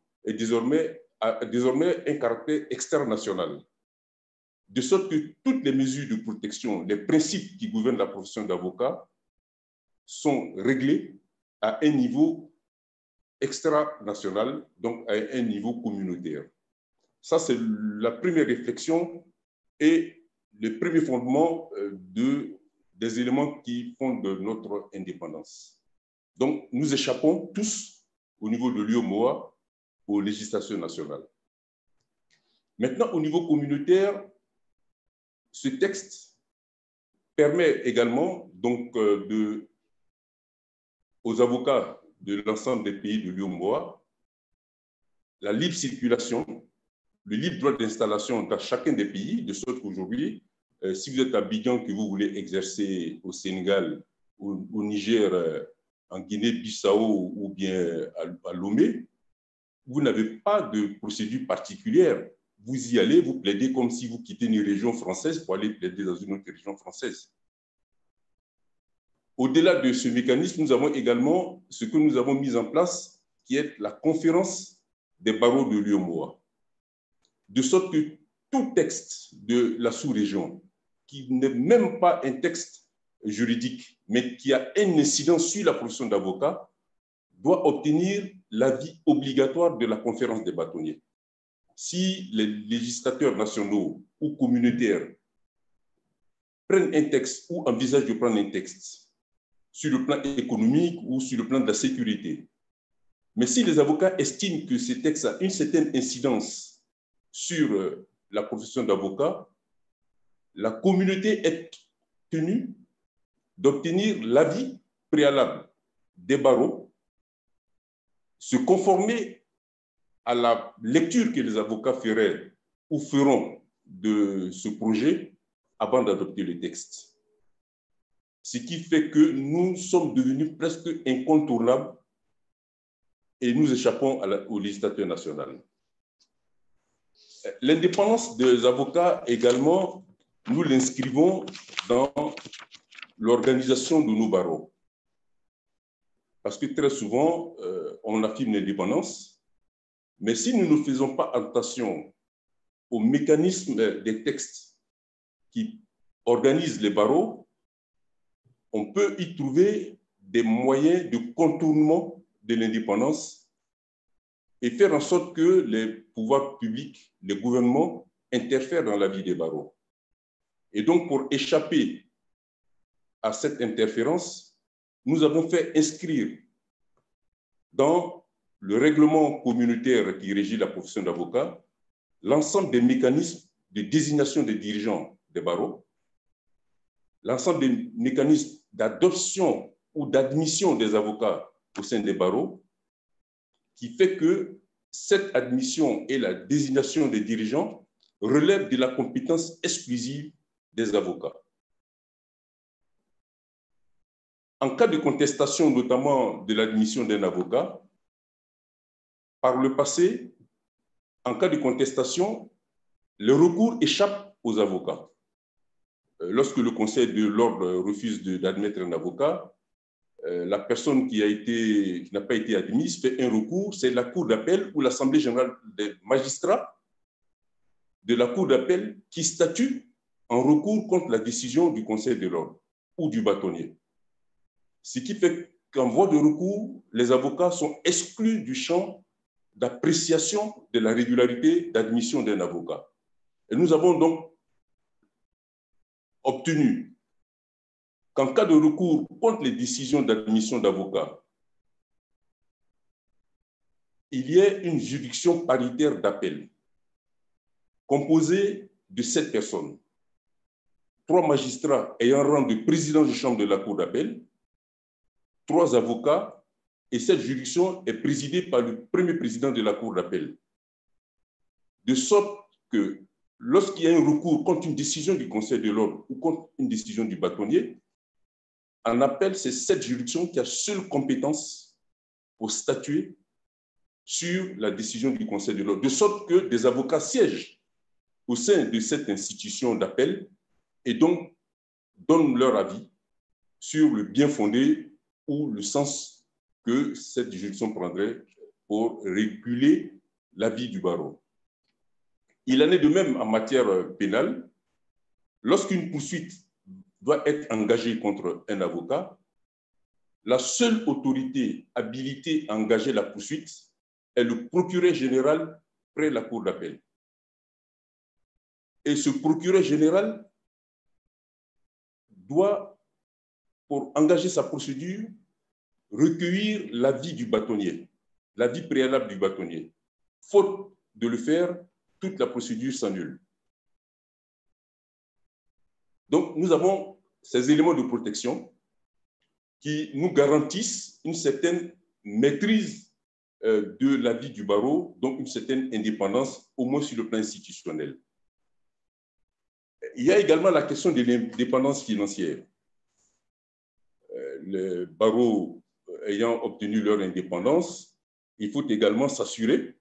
un caractère extranational. De sorte que toutes les mesures de protection, les principes qui gouvernent la profession d'avocat sont réglés à un niveau extranational, donc à un niveau communautaire. Ça, c'est la première réflexion et le premier fondement des éléments qui fondent notre indépendance. Donc, nous échappons tous, au niveau de l'UEMOA, aux législations nationales. Maintenant, au niveau communautaire, ce texte permet également donc, aux avocats de l'ensemble des pays de l'UEMOA la libre circulation, le libre droit d'installation dans chacun des pays, de sorte qu'aujourd'hui, si vous êtes à Abidjan, que vous voulez exercer au Sénégal, au Niger, en Guinée-Bissau ou bien à Lomé, vous n'avez pas de procédure particulière. Vous y allez, vous plaidez comme si vous quittez une région française pour aller plaider dans une autre région française. Au-delà de ce mécanisme, nous avons également ce que nous avons mis en place, qui est la conférence des barreaux de l'UEMOA. De sorte que tout texte de la sous-région, qui n'est même pas un texte juridique, mais qui a un incident sur la profession d'avocat, doit obtenir l'avis obligatoire de la conférence des bâtonniers. Si les législateurs nationaux ou communautaires prennent un texte ou envisagent de prendre un texte sur le plan économique ou sur le plan de la sécurité, mais si les avocats estiment que ce texte a une certaine incidence sur la profession d'avocat, la communauté est tenue d'obtenir l'avis préalable des barreaux, se conformer à la lecture que les avocats feraient ou feront de ce projet avant d'adopter le texte. Ce qui fait que nous sommes devenus presque incontournables et nous échappons au législateur national. L'indépendance des avocats également, nous l'inscrivons dans l'organisation de nos barreaux. Parce que très souvent, on affirme l'indépendance, mais si nous ne faisons pas attention aux mécanismes des textes qui organisent les barreaux, on peut y trouver des moyens de contournement de l'indépendance et faire en sorte que les pouvoirs publics, les gouvernements interfèrent dans la vie des barreaux. Et donc, pour échapper à cette interférence, nous avons fait inscrire dans le règlement communautaire qui régit la profession d'avocat l'ensemble des mécanismes de désignation des dirigeants des barreaux, l'ensemble des mécanismes d'adoption ou d'admission des avocats au sein des barreaux, qui fait que cette admission et la désignation des dirigeants relèvent de la compétence exclusive des avocats. En cas de contestation, notamment de l'admission d'un avocat, par le passé, en cas de contestation, le recours échappe aux avocats. Lorsque le Conseil de l'ordre refuse d'admettre un avocat, la personne qui n'a pas été admise fait un recours, c'est la Cour d'appel ou l'Assemblée générale des magistrats de la Cour d'appel qui statue en recours contre la décision du Conseil de l'ordre ou du bâtonnier. Ce qui fait qu'en voie de recours, les avocats sont exclus du champ d'appréciation de la régularité d'admission d'un avocat. Et nous avons donc obtenu qu'en cas de recours contre les décisions d'admission d'avocats, il y ait une juridiction paritaire d'appel composée de 7 personnes, 3 magistrats ayant rang de président de chambre de la Cour d'appel, 3 avocats, et cette juridiction est présidée par le premier président de la Cour d'appel. De sorte que lorsqu'il y a un recours contre une décision du Conseil de l'ordre ou contre une décision du bâtonnier, en appel, c'est cette juridiction qui a seule compétence pour statuer sur la décision du Conseil de l'ordre. De sorte que des avocats siègent au sein de cette institution d'appel et donc donnent leur avis sur le bien fondé ou le sens que cette juridiction prendrait pour réguler l'avis du barreau. Il en est de même en matière pénale. Lorsqu'une poursuite doit être engagée contre un avocat, la seule autorité habilitée à engager la poursuite est le procureur général près la Cour d'appel. Et ce procureur général doit, pour engager sa procédure, recueillir l'avis du bâtonnier, l'avis préalable du bâtonnier. Faute de le faire, toute la procédure s'annule. Donc, nous avons ces éléments de protection qui nous garantissent une certaine maîtrise de la vie du barreau, donc une certaine indépendance, au moins sur le plan institutionnel. Il y a également la question de l'indépendance financière. Les barreaux ayant obtenu leur indépendance, il faut également s'assurer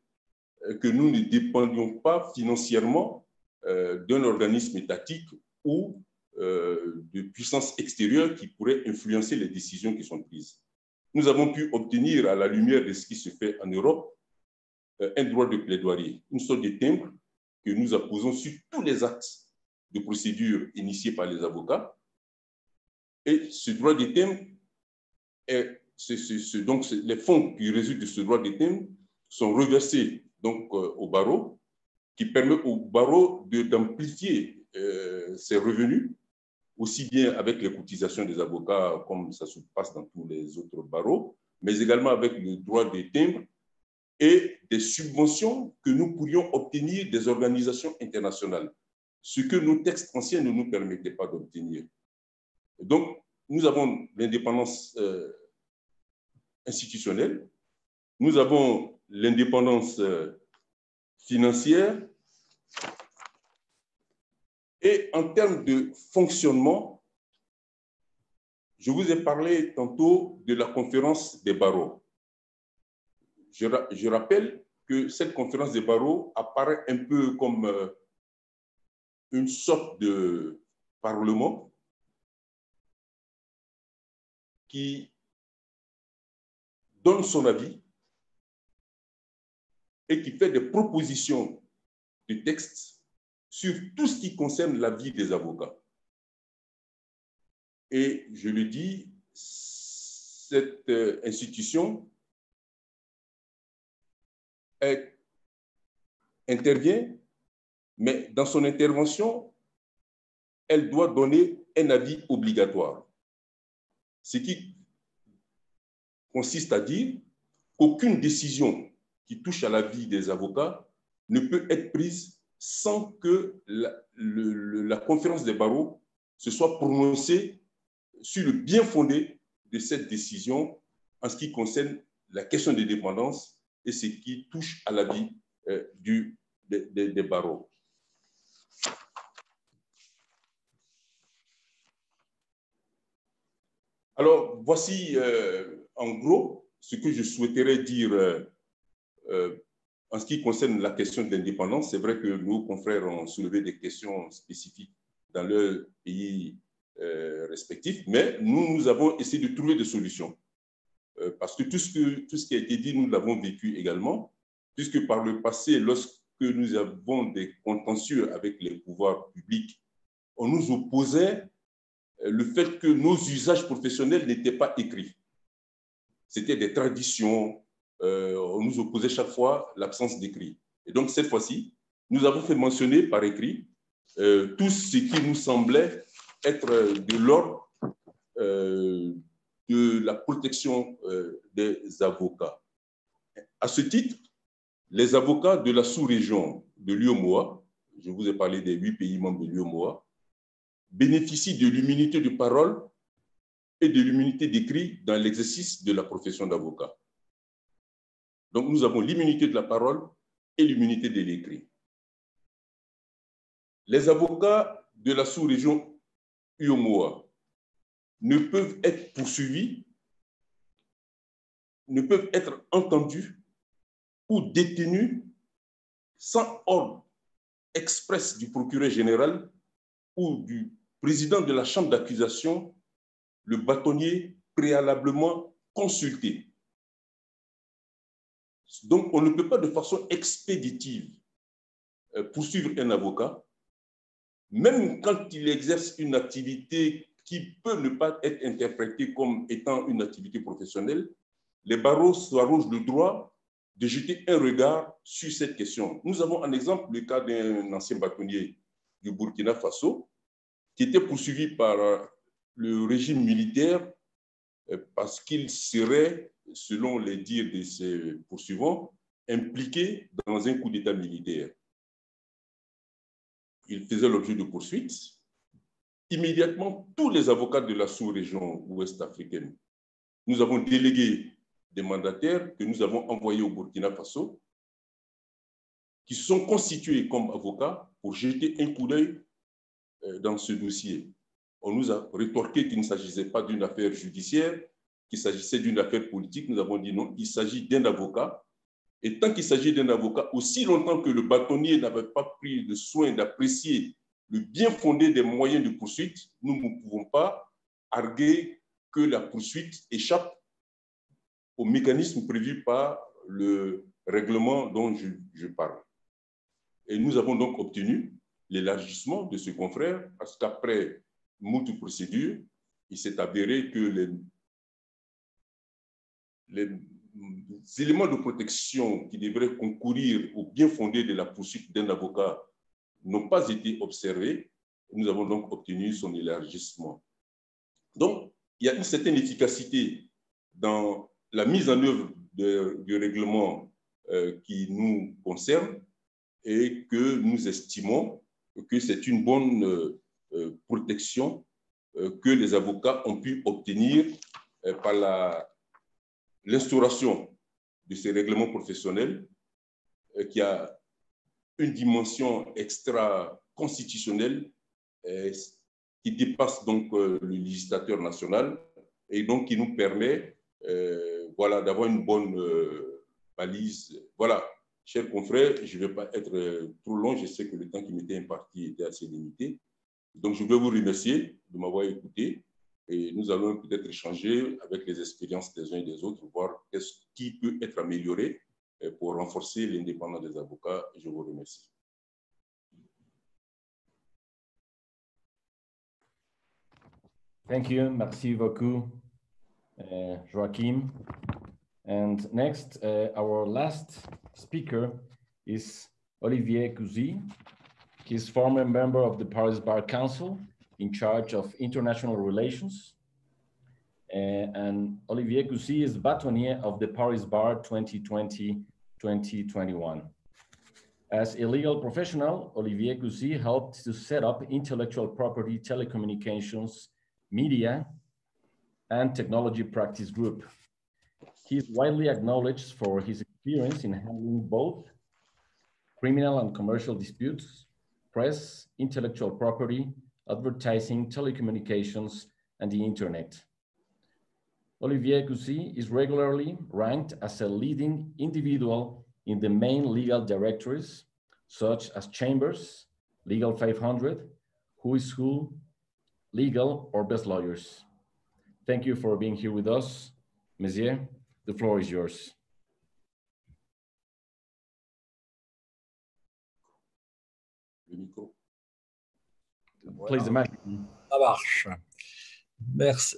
que nous ne dépendions pas financièrement d'un organisme étatique ou de puissances extérieures qui pourraient influencer les décisions qui sont prises. Nous avons pu obtenir, à la lumière de ce qui se fait en Europe, un droit de plaidoirie, une sorte de timbre que nous apposons sur tous les actes de procédure initiés par les avocats. Et ce droit de timbre, donc les fonds qui résultent de ce droit de timbre sont reversés donc au barreau, qui permet au barreau d'amplifier ses revenus, aussi bien avec les cotisations des avocats, comme ça se passe dans tous les autres barreaux, mais également avec le droit des timbres et des subventions que nous pourrions obtenir des organisations internationales, ce que nos textes anciens ne nous permettaient pas d'obtenir. Donc, nous avons l'indépendance institutionnelle, nous avons l'indépendance financière, et en termes de fonctionnement, je vous ai parlé tantôt de la conférence des barreaux. Je rappelle que cette conférence des barreaux apparaît un peu comme une sorte de parlement qui donne son avis et qui fait des propositions de texte sur tout ce qui concerne la vie des avocats. Et je le dis, cette institution intervient, mais dans son intervention, elle doit donner un avis obligatoire. Ce qui consiste à dire qu'aucune décision qui touche à la vie des avocats ne peut être prise sans que la conférence des barreaux se soit prononcée sur le bien fondé de cette décision en ce qui concerne la question des dépendances et ce qui touche à la vie des barreaux. Alors, voici en gros ce que je souhaiterais dire en ce qui concerne la question de l'indépendance. C'est vrai que nos confrères ont soulevé des questions spécifiques dans leur pays respectifs, mais nous avons essayé de trouver des solutions. Parce que tout ce qui a été dit, nous l'avons vécu également, puisque par le passé, lorsque nous avons des contentieux avec les pouvoirs publics, on nous opposait le fait que nos usages professionnels n'étaient pas écrits. C'était des traditions, on nous opposait chaque fois l'absence d'écrit. Et donc, cette fois-ci, nous avons fait mentionner par écrit tout ce qui nous semblait être de l'ordre de la protection des avocats. À ce titre, les avocats de la sous-région de l'UOMOA, je vous ai parlé des 8 pays membres de l'UOMOA, bénéficient de l'immunité de parole et de l'immunité d'écrit dans l'exercice de la profession d'avocat. Donc, nous avons l'immunité de la parole et l'immunité de l'écrit. Les avocats de la sous-région UOMOA ne peuvent être poursuivis, ne peuvent être entendus ou détenus sans ordre express du procureur général ou du président de la chambre d'accusation, le bâtonnier préalablement consulté. Donc, on ne peut pas de façon expéditive poursuivre un avocat, même quand il exerce une activité qui peut ne pas être interprétée comme étant une activité professionnelle. Les barreaux s'arrogent le droit de jeter un regard sur cette question. Nous avons en exemple le cas d'un ancien bâtonnier du Burkina Faso, qui était poursuivi par le régime militaire parce qu'il serait, selon les dires de ses poursuivants, impliqué dans un coup d'État militaire. Il faisait l'objet de poursuites. Immédiatement, tous les avocats de la sous-région ouest-africaine, nous avons délégué des mandataires que nous avons envoyés au Burkina Faso, qui sont constitués comme avocats pour jeter un coup d'œil dans ce dossier. On nous a rétorqué qu'il ne s'agissait pas d'une affaire judiciaire, qu'il s'agissait d'une affaire politique. Nous avons dit non, il s'agit d'un avocat. Et tant qu'il s'agit d'un avocat, aussi longtemps que le bâtonnier n'avait pas pris le soin d'apprécier le bien fondé des moyens de poursuite, nous ne pouvons pas arguer que la poursuite échappe au mécanisme prévu par le règlement dont je parle. Et nous avons donc obtenu l'élargissement de ce confrère parce qu'après moult procédures, il s'est avéré que les éléments de protection qui devraient concourir au bien fondé de la poursuite d'un avocat n'ont pas été observés. Nous avons donc obtenu son élargissement. Donc, il y a une certaine efficacité dans la mise en œuvre du règlement qui nous concerne, et que nous estimons que c'est une bonne protection que les avocats ont pu obtenir par l'instauration de ces règlements professionnels qui a une dimension extra-constitutionnelle qui dépasse donc le législateur national et donc qui nous permet voilà, d'avoir une bonne balise. Voilà. Chers confrères, je ne vais pas être trop long, je sais que le temps qui m'était imparti était assez limité. Donc, je veux vous remercier de m'avoir écouté et nous allons peut-être échanger avec les expériences des uns et des autres, voir ce qui peut être amélioré pour renforcer l'indépendance des avocats. Je vous remercie. Thank you. Merci beaucoup. Joachim. And next, our last speaker is Olivier Cousy. He's former member of the Paris Bar Council in charge of international relations. And Olivier Cousy is Bâtonnier of the Paris Bar 2020-2021. As a legal professional, Olivier Cousy helped to set up intellectual property, telecommunications, media, and technology practice group. He is widely acknowledged for his experience in handling both criminal and commercial disputes, press, intellectual property, advertising, telecommunications, and the internet. Olivier Cousy is regularly ranked as a leading individual in the main legal directories, such as Chambers, Legal 500, Who is Who, Legal, or Best Lawyers. Thank you for being here with us. Monsieur, the floor is yours. Please, the mic.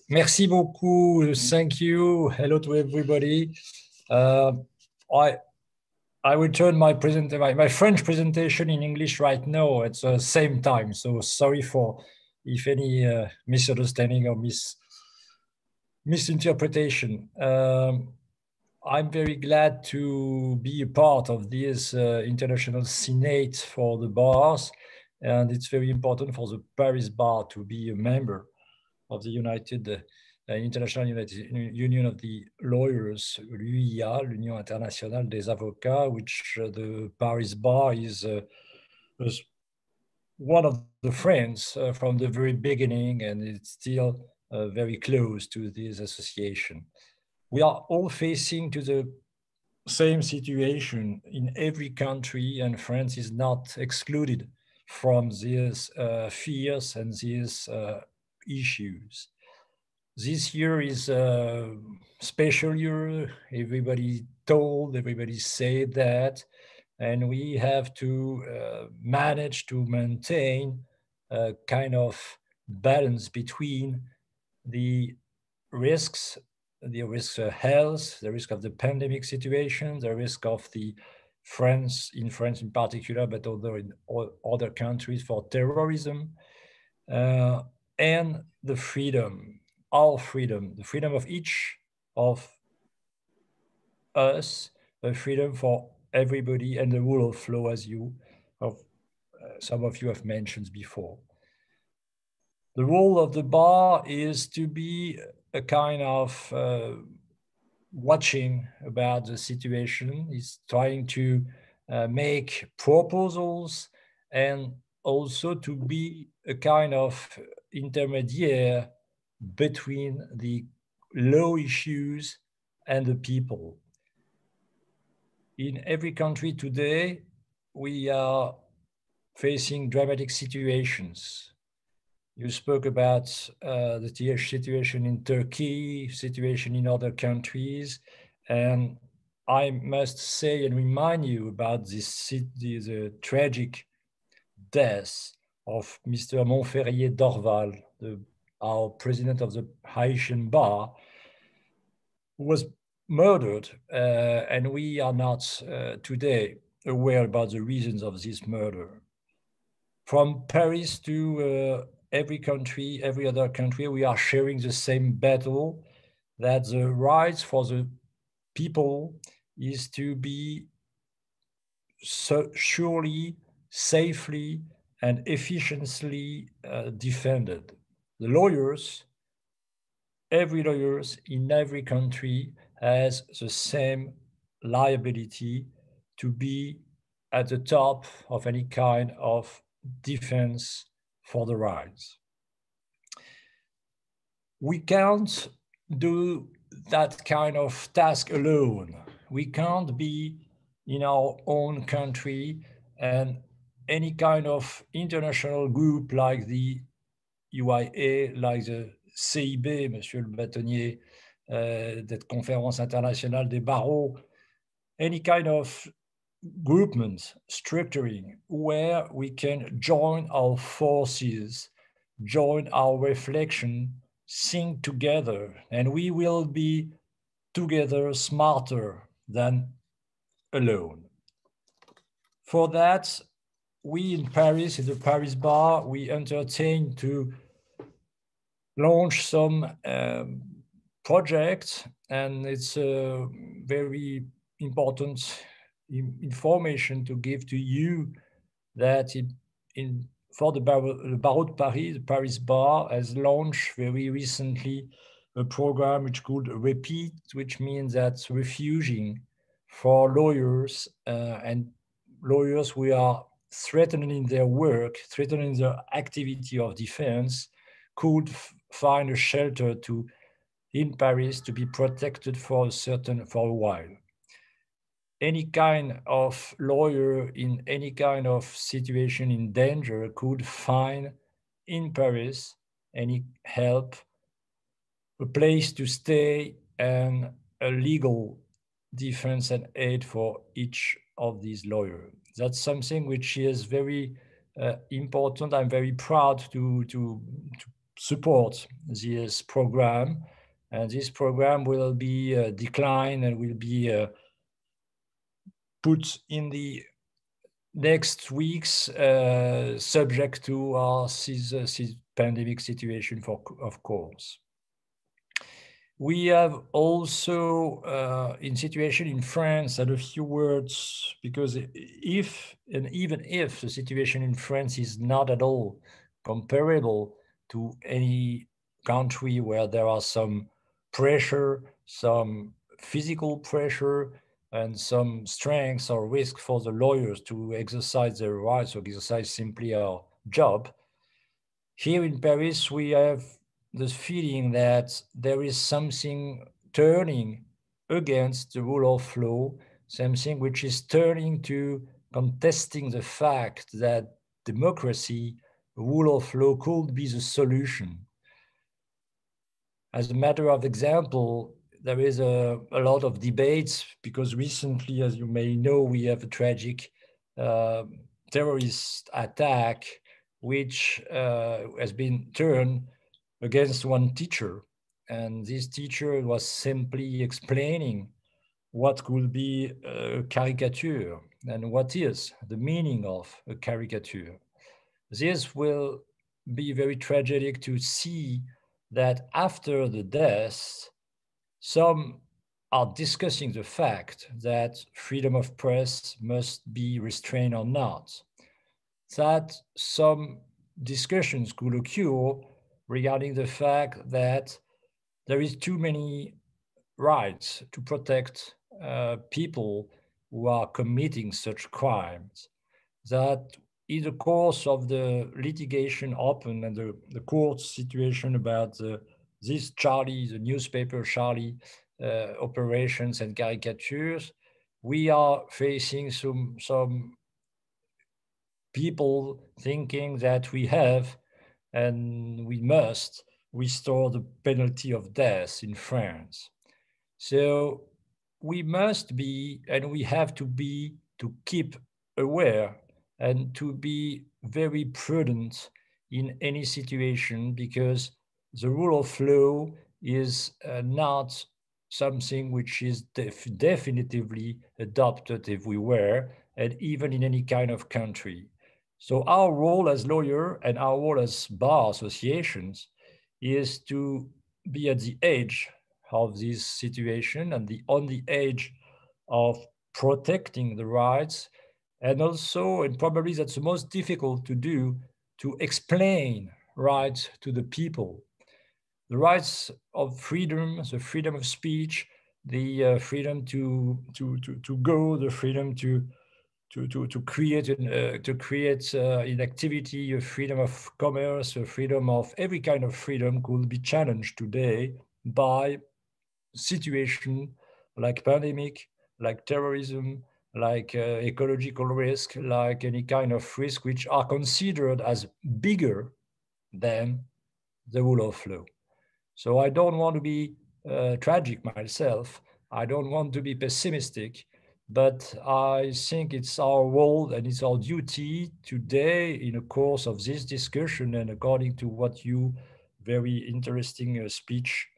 Merci beaucoup. Thank you. Hello to everybody. I will turn my French presentation in English right now at the same time. So sorry for if any misunderstanding or misinterpretation. I'm very glad to be a part of this international Senate for the bars, and it's very important for the Paris Bar to be a member of the International Union of the Lawyers, l'UIA, l'Union Internationale des Avocats, which the Paris Bar is one of the friends from the very beginning, and it's still very close to this association. We are all facing to the same situation in every country, and France is not excluded from these fears and these issues. This year is a special year. Everybody told, everybody said that, and we have to manage to maintain a kind of balance between the risks of health, the risk of the pandemic situation, the risk of the France in particular, but although in all other countries for terrorism, and the freedom, our freedom, the freedom of each of us, the freedom for everybody, and the rule of law, as some of you have mentioned before. The role of the bar is to be a kind of watching about the situation, is trying to make proposals, and also to be a kind of intermediary between the law issues and the people. In every country today, we are facing dramatic situations. You spoke about the situation in Turkey, situation in other countries, and I must say and remind you about the tragic death of Mr. Montferrier Dorval, our president of the Haitian Bar, who was murdered, and we are not today aware about the reasons of this murder. From Paris to every country, every other country, we are sharing the same battle, that the rights for the people is to be surely, safely, and efficiently defended. The lawyers, every lawyer in every country has the same liability to be at the top of any kind of defense for the rights. We can't do that kind of task alone. We can't be in our own country, and any kind of international group like the UIA, like the CIB, Monsieur le Bâtonnier, that Conférence Internationale des Barreaux, any kind of groupment, structuring, where we can join our forces, join our reflection, think together, and we will be together smarter than alone. For that, we in Paris, at the Paris Bar, we entertain to launch some projects, and it's a very important information to give to you that for the Barreau de Paris, the Paris Bar has launched very recently a program which called REPI, which means that's refuging for lawyers and lawyers who are threatening their work, threatening the activity of defense, could find a shelter to in Paris to be protected for a while. Any kind of lawyer in any kind of situation in danger could find in Paris any help, a place to stay, and a legal defense and aid for each of these lawyers. That's something which is very important. I'm very proud to support this program. And this program will be declined and will be put in the next weeks, subject to our pandemic situation, of course. We have also in situation in France, and a few words, because if and even if the situation in France is not at all comparable to any country where there are some pressure, some physical pressure, and some strengths or risk for the lawyers to exercise their rights or exercise simply our job. Here in Paris, we have the feeling that there is something turning against the rule of law, something which is turning to contesting the fact that democracy, rule of law could be the solution. As a matter of example, there is a lot of debates because recently, as you may know, we have a tragic terrorist attack, which has been turned against one teacher. And this teacher was simply explaining what could be a caricature and what is the meaning of a caricature. This will be very tragic to see that after the death, some are discussing the fact that freedom of press must be restrained or not, that some discussions could occur regarding the fact that there is too many rights to protect people who are committing such crimes, that in the course of the litigation open and the court situation about this Charlie, the newspaper Charlie operations and caricatures, we are facing some people thinking that we have and we must restore the penalty of death in France. So we must be, and we have to be, to keep aware and to be very prudent in any situation, because the rule of law is not something which is definitively adopted everywhere and even in any kind of country. So our role as lawyers and our role as bar associations is to be at the edge of this situation and on the edge of protecting the rights, and also, and probably that's the most difficult to do, to explain rights to the people. The rights of freedom, the freedom of speech, the freedom to go, the freedom to create in activity, a freedom of commerce, a freedom of every kind of freedom could be challenged today by situation like pandemic, like terrorism, like ecological risk, like any kind of risk which are considered as bigger than the rule of law. So I don't want to be tragic myself. I don't want to be pessimistic, but I think it's our role and it's our duty today in the course of this discussion and according to what you very interesting speech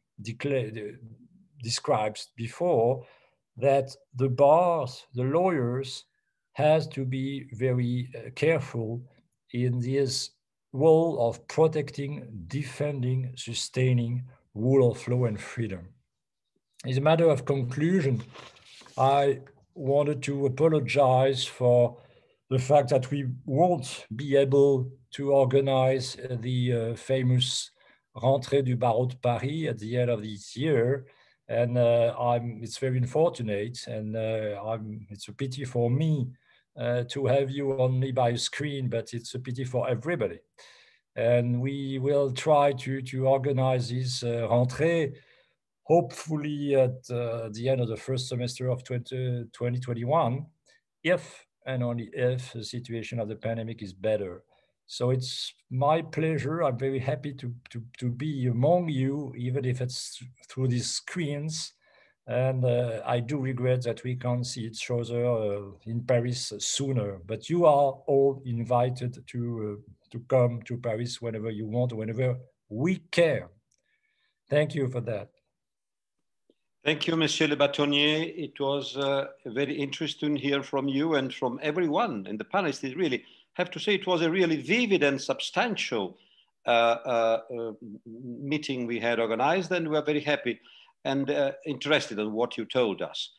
describes before, that the bars, the lawyers, has to be very careful in this role of protecting, defending, sustaining rule of law and freedom. As a matter of conclusion, I wanted to apologize for the fact that we won't be able to organize the famous Rentrée du Barreau de Paris at the end of this year. And it's very unfortunate, and it's a pity for me to have you only by a screen, but it's a pity for everybody. And we will try to organize this rentrée, hopefully at the end of the first semester of 2021, if and only if the situation of the pandemic is better. So it's my pleasure. I'm very happy to be among you, even if it's through these screens. And I do regret that we can't see each other in Paris sooner, but you are all invited to come to Paris whenever you want, whenever we can. Thank you for that. Thank you, Monsieur Le Bâtonnier. It was very interesting to hear from you and from everyone in the panelists. It really, have to say, it was a really vivid and substantial meeting we had organized, and we are very happy and interested in what you told us.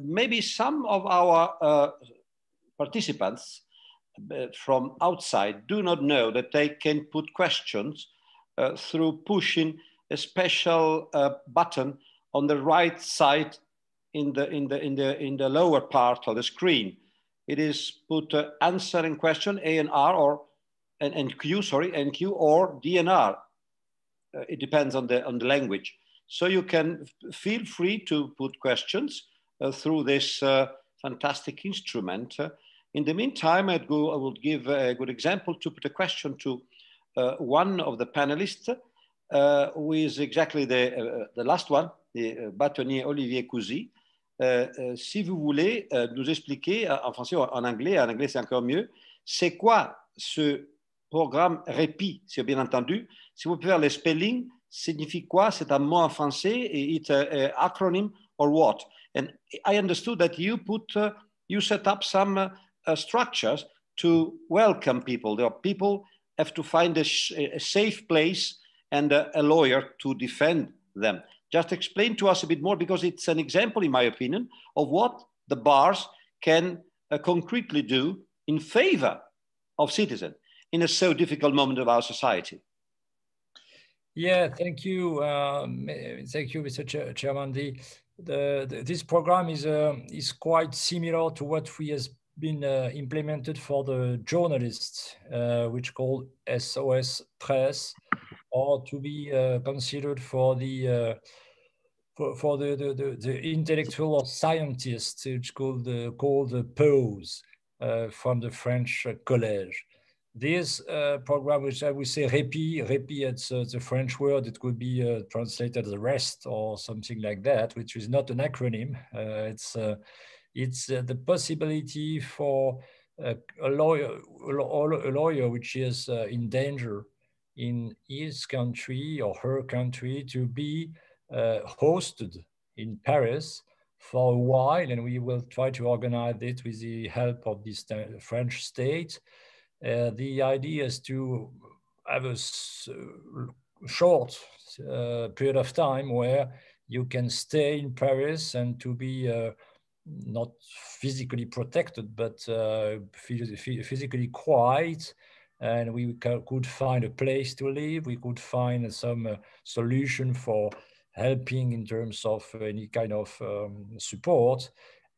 Maybe some of our participants from outside do not know that they can put questions through pushing a special button on the right side in the lower part of the screen. It is put answering question A&R or NQ, sorry, NQ or DNR. It depends on the language. So you can feel free to put questions through this fantastic instrument. In the meantime, I will give a good example to put a question to one of the panelists, who is exactly the last one, the bâtonnier Olivier Cousy. Si vous voulez nous expliquer en français ou en anglais c'est encore mieux, c'est quoi ce programme REPI, si bien entendu, si vous pouvez faire le spelling, signifie quoi, c'est un mot en français, it's an acronym or what. And I understood that you you set up some structures to welcome people. There are people have to find a safe place and a lawyer to defend them. Just explain to us a bit more, because it's an example, in my opinion, of what the bars can concretely do in favor of citizens in a so difficult moment of our society. Yeah, thank you. Thank you, Mr. Chairman. This program is quite similar to what we has been implemented for the journalists, which called SOS Press, or to be considered for the intellectual or scientists, which called the POSE from the French college. This program, which I would say REPI, it's the French word, it could be translated as rest or something like that, which is not an acronym. It's the possibility for a lawyer which is in danger in his country or her country to be hosted in Paris for a while, and we will try to organize it with the help of this French state. The idea is to have a short period of time where you can stay in Paris and to be not physically protected, but physically quiet. And we could find a place to live. We could find some solution for helping in terms of any kind of support.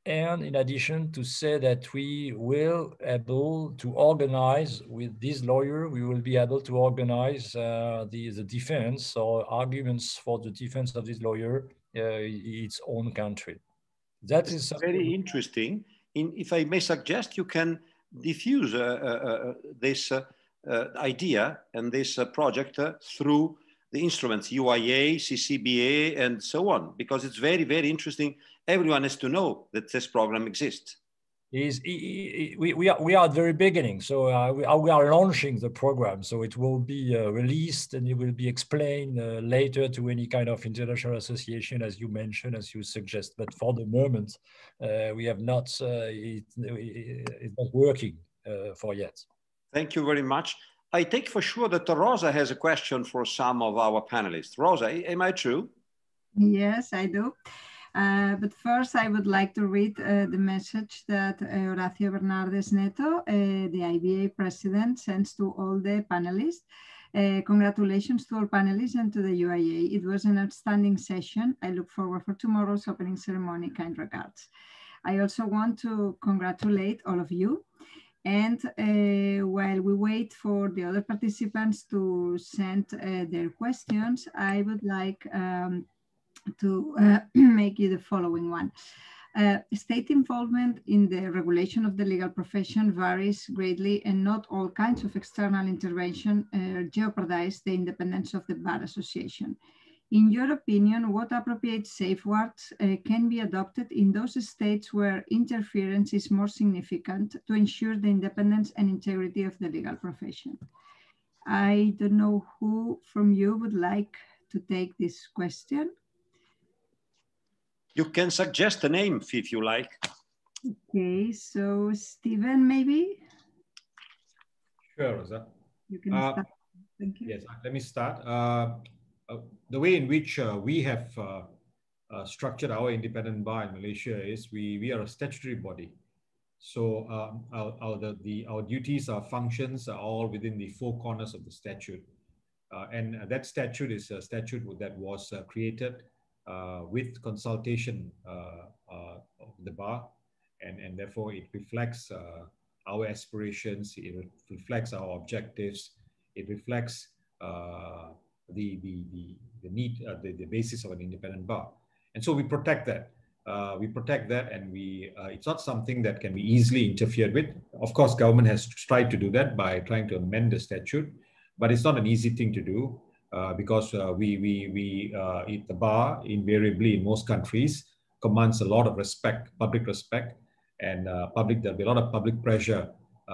And in addition, to say that we will be able to organize with this lawyer, we will be able to organize the defense or arguments for the defense of this lawyer in its own country. That is very interesting. If I may suggest, you can diffuse this idea and this project through the instruments UIA, CCBA, and so on, because it's very, very interesting. Everyone has to know that this program exists. is we are at the very beginning. So we are launching the program. So it will be released and it will be explained later to any kind of international association, as you mentioned, as you suggest. But for the moment, we have not, it's not working for yet. Thank you very much. I take for sure that Rosa has a question for some of our panelists. Rosa, am I true? Yes, I do. But first, I would like to read the message that Horacio Bernardes Neto, the IBA president, sends to all the panelists. Congratulations to all panelists and to the UIA. It was an outstanding session. I look forward for tomorrow's opening ceremony. Kind regards. I also want to congratulate all of you. And while we wait for the other participants to send their questions, I would like to make you the following one. State involvement in the regulation of the legal profession varies greatly, and not all kinds of external intervention jeopardize the independence of the Bar Association. In your opinion, what appropriate safeguards can be adopted in those states where interference is more significant to ensure the independence and integrity of the legal profession? I don't know who from you would like to take this question. You can suggest a name if you like. Okay, so Steven, maybe? Sure, Rosa. You can start. Thank you. Yes, let me start. The way in which we have structured our independent bar in Malaysia is we are a statutory body. So our duties, our functions are all within the four corners of the statute. And that statute is a statute that was created with consultation of the bar. And therefore it reflects our aspirations, it reflects our objectives, it reflects the need, the basis of an independent bar. And so we protect that. And we it's not something that can be easily interfered with. Of course, government has tried to do that by trying to amend the statute, but it's not an easy thing to do because the bar invariably in most countries commands a lot of respect, public respect, and there'll be a lot of public pressure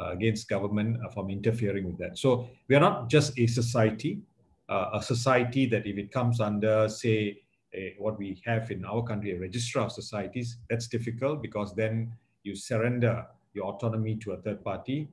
against government from interfering with that. So we are not just a society, that if it comes under, say, what we have in our country, a registrar of societies, that's difficult because then you surrender your autonomy to a third party.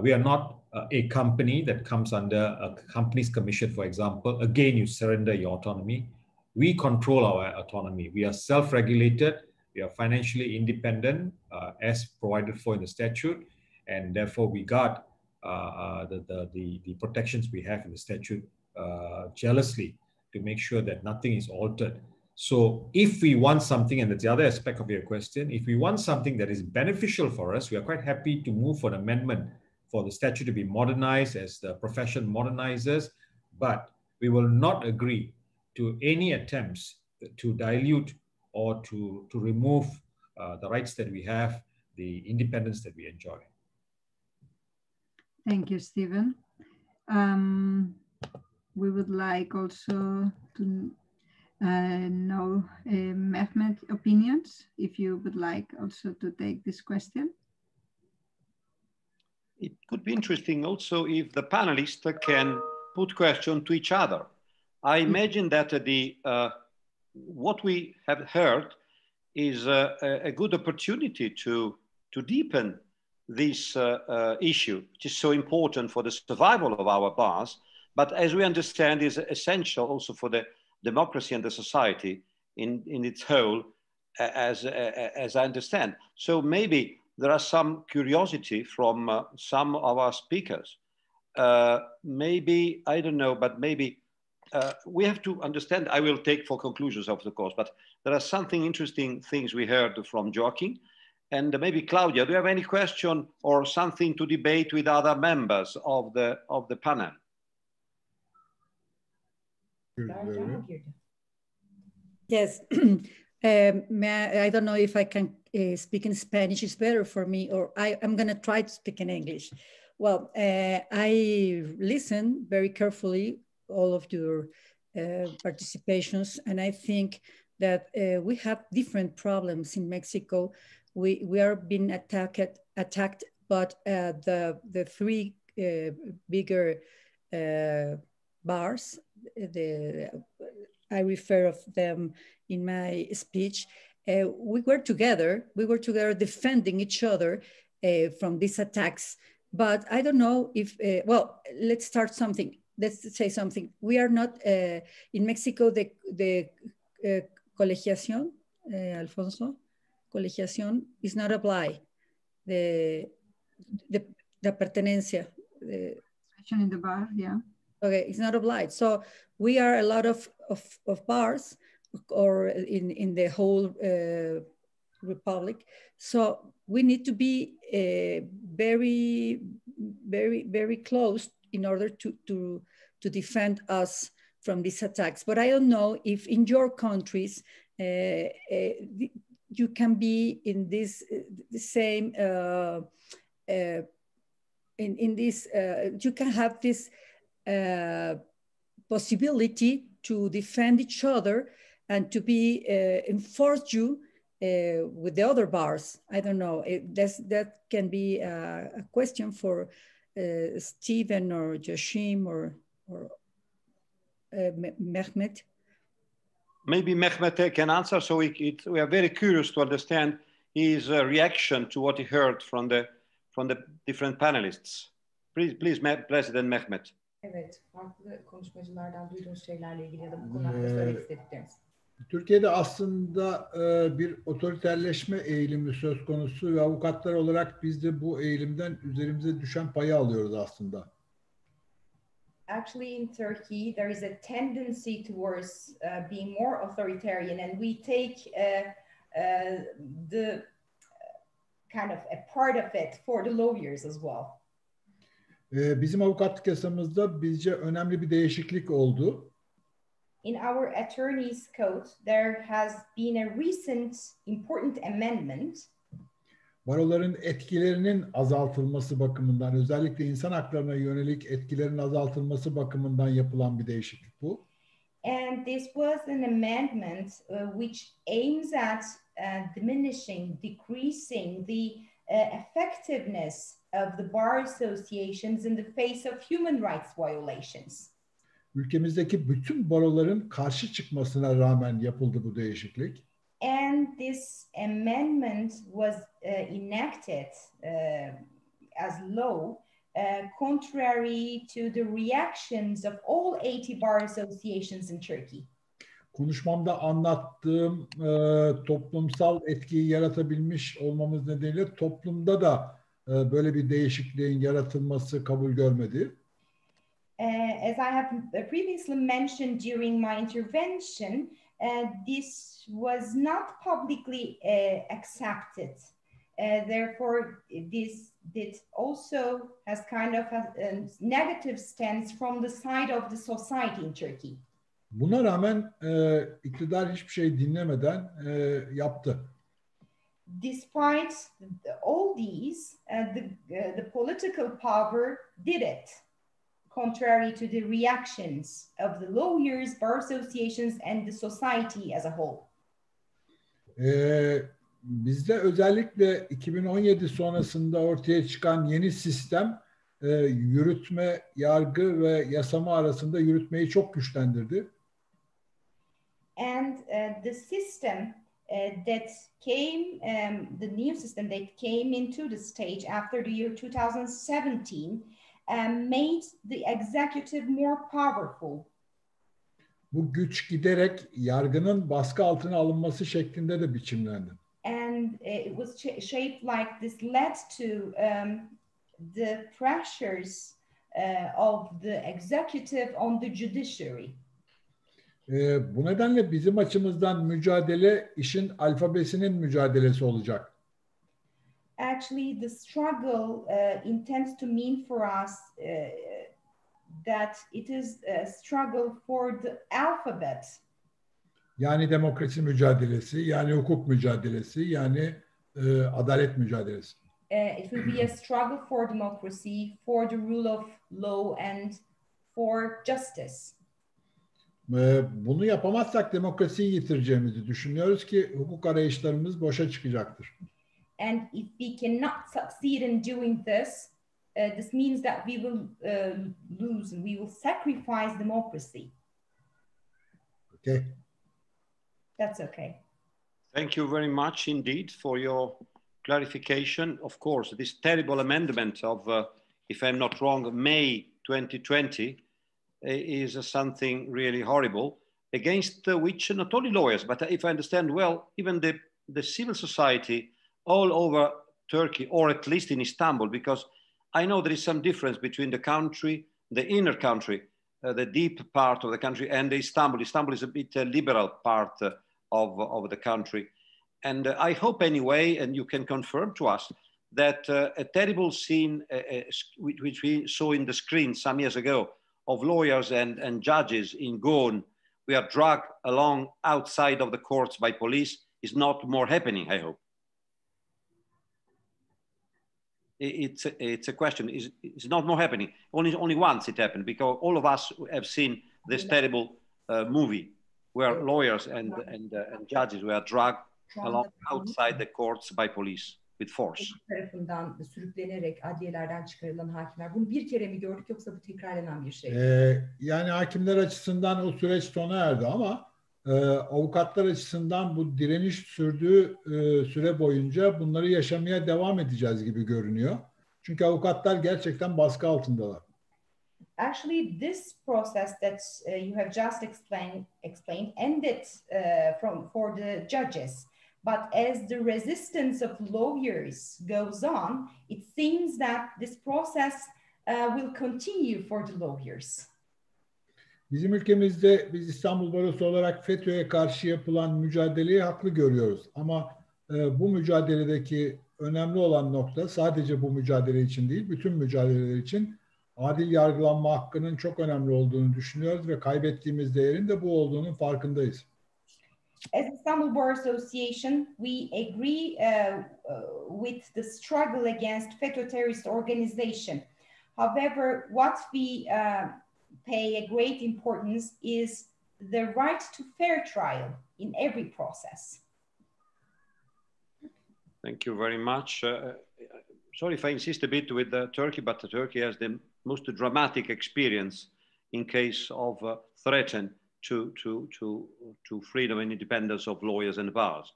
We are not a company that comes under a company's commission, for example. Again, you surrender your autonomy. We control our autonomy. We are self-regulated. We are financially independent as provided for in the statute. And therefore, we guard the protections we have in the statute jealously to make sure that nothing is altered. So if we want something, and that's the other aspect of your question, if we want something that is beneficial for us, we are quite happy to move for an amendment for the statute to be modernized as the profession modernizes, but we will not agree to any attempts to dilute or to remove the rights that we have, the independence that we enjoy. Thank you, Stephen. We would like also to know Mehmet's opinions, if you would like also to take this question. It could be interesting also if the panelists can put questions to each other. I imagine that what we have heard is a good opportunity to deepen this issue, which is so important for the survival of our bars, but as we understand is essential also for the democracy and the society in its whole, as I understand. So maybe there are some curiosity from some of our speakers. Maybe, I don't know, but maybe we have to understand, I will take for conclusions of the course, but there are something interesting things we heard from Joachim. And maybe Claudia, do you have any question or something to debate with other members of the panel? Yes, I don't know if I can speak in Spanish. It's better for me, or I'm going to try to speak in English. Well, I listened very carefully all of your participations, and I think that we have different problems in Mexico we are being attacked, but the three bigger bars, I refer of them in my speech, we were together defending each other from these attacks. But I don't know if, well, let's start something. Let's say something. We are not, in Mexico, the colegiación, Alfonso, colegiación is not applied. The pertenencia. In the bar, yeah. Okay, it's not applied. So we are a lot of bars or in the whole republic. So we need to be very, very, very close in order to defend us from these attacks. But I don't know if in your countries you can be in this the same, in this, you can have this possibility to defend each other and to be enforce you with the other bars. I don't know, that can be a question for Steven or Joachim or Mehmet. Maybe Mehmet can answer. So we are very curious to understand his reaction to what he heard from the different panelists. Please, President Mehmet. Evet, farklı konuşmacılardan duyduğumuz şeylerle ilgili ya da bu konuda söylemek istedikleriniz. Türkiye'de aslında bir otoriterleşme eğilimi söz konusu ve avukatlar olarak biz de bu eğilimden üzerimize düşen payı alıyoruz aslında. Actually in Turkey there is a tendency towards being more authoritarian, and we take the kind of a part of it for the lawyers as well. Bizim avukatlık yasamızda bizce önemli bir değişiklik oldu. In our attorney's code, there has been a recent important amendment. Baroların etkilerinin azaltılması bakımından, özellikle insan haklarına yönelik etkilerin azaltılması bakımından yapılan bir değişiklik bu. And this was an amendment which aims at diminishing, decreasing the effectiveness of the bar associations in the face of human rights violations. Ülkemizdeki bütün baroların karşı çıkmasına rağmen yapıldı bu değişiklik. And this amendment was enacted as law contrary to the reactions of all 80 bar associations in Turkey. Konuşmamda anlattığım toplumsal etkiyi yaratabilmiş olmamız nedeniyle toplumda da böyle bir değişikliğin yaratılması kabul görmedi. As I have previously mentioned during my intervention, this was not publicly accepted. Therefore, this also has kind of a negative stance from the side of the society in Turkey. Buna rağmen iktidar hiçbir şey dinlemeden yaptı. Despite all these, the political power did it, contrary to the reactions of the lawyers, bar associations, and the society as a whole. Bizde özellikle 2017 sonrasında ortaya çıkan yeni sistem yürütme, yargı ve yasama arasında yürütmeyi çok güçlendirdi. And the system that came, the new system that came into the stage after the year 2017 made the executive more powerful. Bu güç giderek yargının baskı altına alınması şeklinde de biçimlendi. And it was shaped like this led to the pressures of the executive on the judiciary. Bu nedenle bizim açımızdan mücadele işin alfabesinin mücadelesi olacak. Actually, the struggle intends to mean for us that it is a struggle for the alphabet. Yani demokrasi mücadelesi, yani hukuk mücadelesi, yani adalet mücadelesi. It will be a struggle for democracy, for the rule of law, and for justice. Bunu yapamazsak demokrasiyi yitireceğimizi düşünüyoruz ki hukuk arayışlarımız boşa çıkacaktır. And if we cannot succeed in doing this, this means that we will lose and we will sacrifice democracy. Okay. That's okay. Thank you very much indeed for your clarification. Of course, this terrible amendment of, if I'm not wrong, May 2020 is something really horrible, against which not only lawyers, but if I understand well, even the civil society all over Turkey, or at least in Istanbul, because I know there is some difference between the country, the inner country, the deep part of the country, and Istanbul. Istanbul is a bit liberal part of the country. And I hope anyway, and you can confirm to us, that a terrible scene, which we saw in the screen some years ago, of lawyers and judges in Goan, we are dragged along outside of the courts by police, is not more happening, I hope. It's a question, it's not more happening. Only once it happened, because all of us have seen this terrible movie where lawyers and judges were dragged along outside the courts by police with force. Yani hakimler açısından o süreç sona erdi ama avukatlar açısından bu direniş sürdüğü süre boyunca bunları yaşamaya devam edeceğiz gibi görünüyor. Çünkü avukatlar gerçekten baskı altındalar. Actually, this process that you have just explained ended for the judges. But as the resistance of lawyers goes on, it seems that this process will continue for the lawyers. Bizim ülkemizde biz İstanbul Barosu olarak FETÖ'ye karşı yapılan mücadeleyi haklı görüyoruz. Ama bu mücadeledeki önemli olan nokta sadece bu mücadele için değil, bütün mücadeleler için adil yargılanma hakkının çok önemli olduğunu düşünüyoruz ve kaybettiğimiz değerin de bu olduğunun farkındayız. As Istanbul Bar Association, we agree with the struggle against FETÖ terrorist organization. However, what we pay a great importance is the right to fair trial in every process. Thank you very much. Sorry if I insist a bit with Turkey, but Turkey has the most dramatic experience in case of threatened to freedom and independence of lawyers and bars.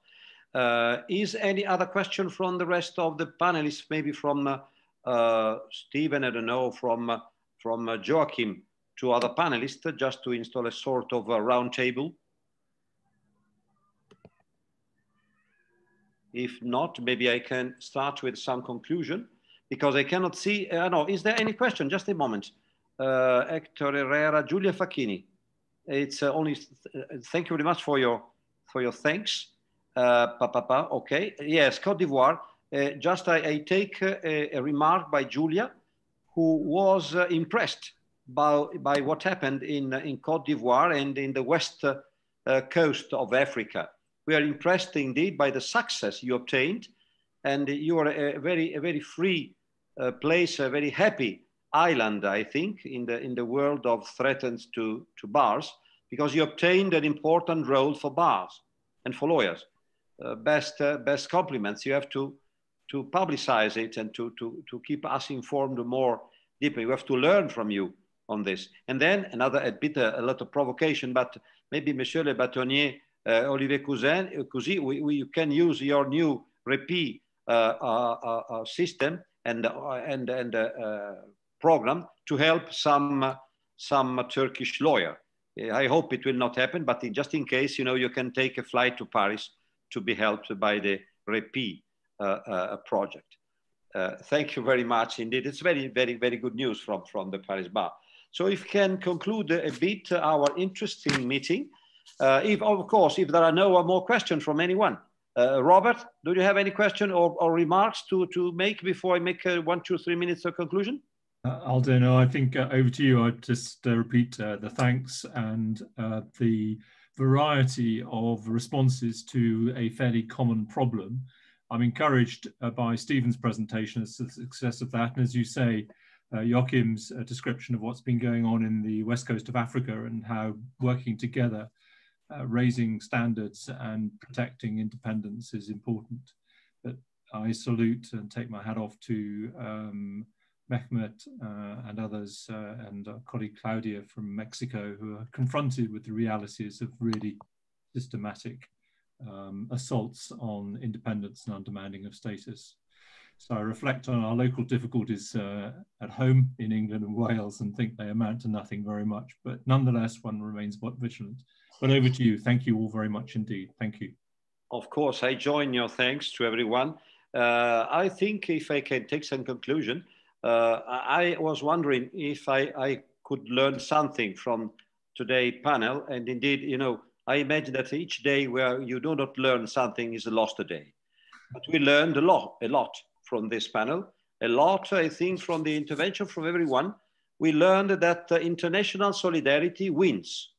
Is any other question from the rest of the panelists, maybe from Stephen, I don't know, from Joachim to other panelists, just to install a sort of a round table? If not, maybe I can start with some conclusion, because I cannot see, no, is there any question? Just a moment. Hector Herrera, Giulia Facchini. It's only, thank you very much for your thanks. Okay, yes, Côte d'Ivoire. Just I take a remark by Giulia, who was impressed by what happened in Côte d'Ivoire and in the west coast of Africa. We are impressed indeed by the success you obtained, and you are a very free place, a very happy island, I think, in the world of threats to bars, because you obtained an important role for bars and for lawyers. Best compliments. You have to publicize it and to keep us informed more deeply. We have to learn from you on this. And then another a lot of provocation, but maybe Monsieur Le Bâtonnier, Olivier Cousy, we can use your new REPI system and program to help some Turkish lawyer. I hope it will not happen, but just in case, you know, you can take a flight to Paris to be helped by the REPI project. Thank you very much indeed. It's very, very, very good news from the Paris Bar. So if we can conclude a bit our interesting meeting, if there are no more questions from anyone. Robert, do you have any question or remarks to make before I make 1, 2, 3 minutes of conclusion? Aldo, no, I think over to you. I just repeat the thanks and the variety of responses to a fairly common problem. I'm encouraged by Stephen's presentation as to the success of that. And as you say, Joachim's description of what's been going on in the west coast of Africa and how working together, raising standards and protecting independence is important. But I salute and take my hat off to Mehmet and others and our colleague Claudia from Mexico, who are confronted with the realities of really systematic assaults on independence and undermining of status. So I reflect on our local difficulties at home in England and Wales and think they amount to nothing very much, but nonetheless one remains vigilant. But over to you. Thank you all very much indeed. Thank you. Of course, I join your thanks to everyone. I think if I can take some conclusion, I was wondering if I could learn something from today's panel. And indeed, you know, I imagine that each day where you do not learn something is a lost day. But we learned a lot from this panel, a lot, I think, from the intervention from everyone. We learned that international solidarity wins.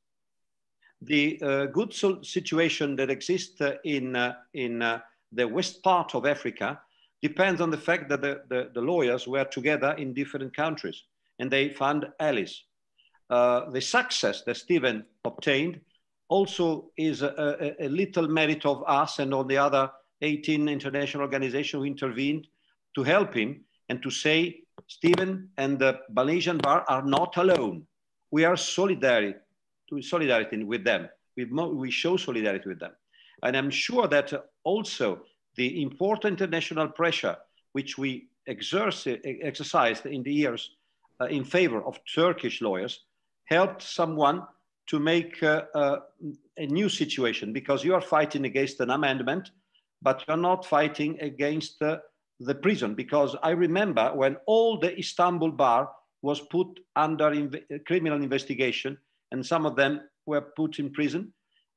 The good situation that exists in the west part of Africa depends on the fact that the lawyers were together in different countries and they found allies. The success that Steven obtained also is a little merit of us and all the other 18 international organizations who intervened to help him and to say, Steven and the Malaysian Bar are not alone. We are solidarity with them. We show solidarity with them. And I'm sure that also the important international pressure which we exercised in the years in favor of Turkish lawyers helped someone to make a new situation, because you are fighting against an amendment, but you're not fighting against the prison. Because I remember when all the Istanbul Bar was put under criminal investigation, and some of them were put in prison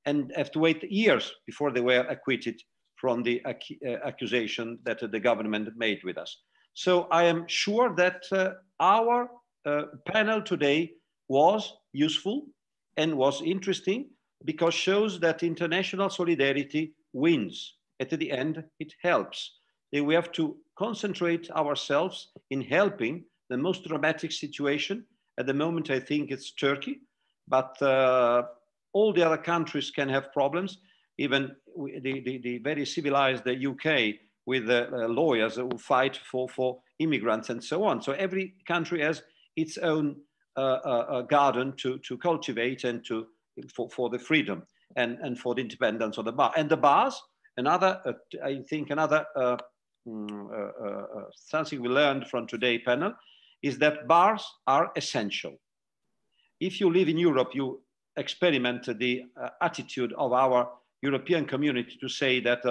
and have to wait years before they were acquitted from the accusation that the government made with us. So I am sure that our panel today was useful and was interesting, because shows that international solidarity wins. At the end, it helps. We have to concentrate ourselves in helping the most dramatic situation. At the moment, I think it's Turkey. But all the other countries can have problems. Even the very civilized UK with lawyers who fight for immigrants and so on. So every country has its own garden to cultivate and for the freedom and for the independence of the bar. And the bars, another, I think another something we learned from today's panel is that bars are essential. If you live in Europe, you experiment the attitude of our European community to say that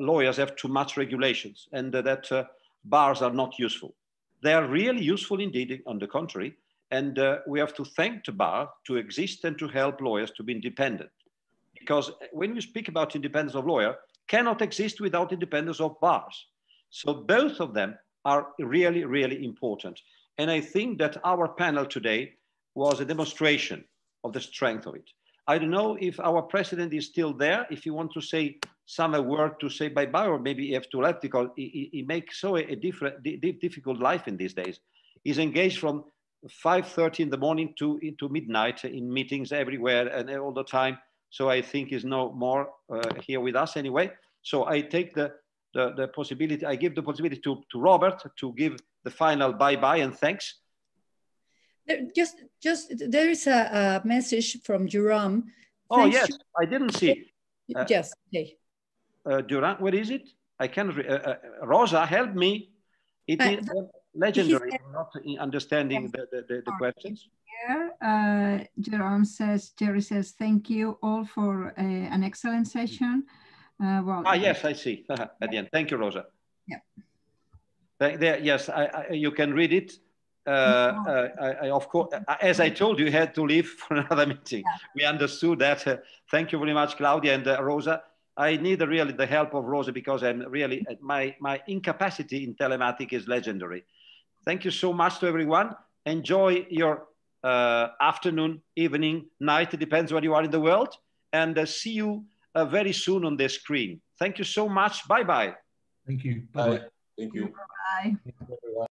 lawyers have too much regulations and that bars are not useful. They are really useful indeed, on the contrary, and we have to thank the bar to exist and to help lawyers to be independent. Because when you speak about independence of lawyer, cannot exist without independence of bars. So both of them are really, really important. And I think that our panel today was a demonstration of the strength of it. I don't know if our president is still there, if you want to say some word to say bye-bye, or maybe you have to left, because he makes so a difficult life in these days. He's engaged from 5:30 in the morning to midnight in meetings everywhere and all the time. So I think he's no more here with us anyway. So I take the possibility, I give the possibility to Robert to give the final bye-bye and thanks. Just there is a message from Durham. Oh, yes, I didn't see. Yes, okay. Durham, where is it? I can't, Rosa, help me. It is legendary, not understanding the questions. Yeah, Durham says, Jerry says, thank you all for an excellent session. Well, yes, I see, at the end. Thank you, Rosa. Yeah. Yes, you can read it. I of course, as I told you, had to leave for another meeting. Yeah. We understood that. Thank you very much, Claudia and Rosa. I need really the help of Rosa, because I'm really my incapacity in telematic is legendary. Thank you so much to everyone. Enjoy your afternoon, evening, night. It depends where you are in the world. And see you very soon on the screen. Thank you so much. Bye bye. Thank you. Bye. Thank you. Bye.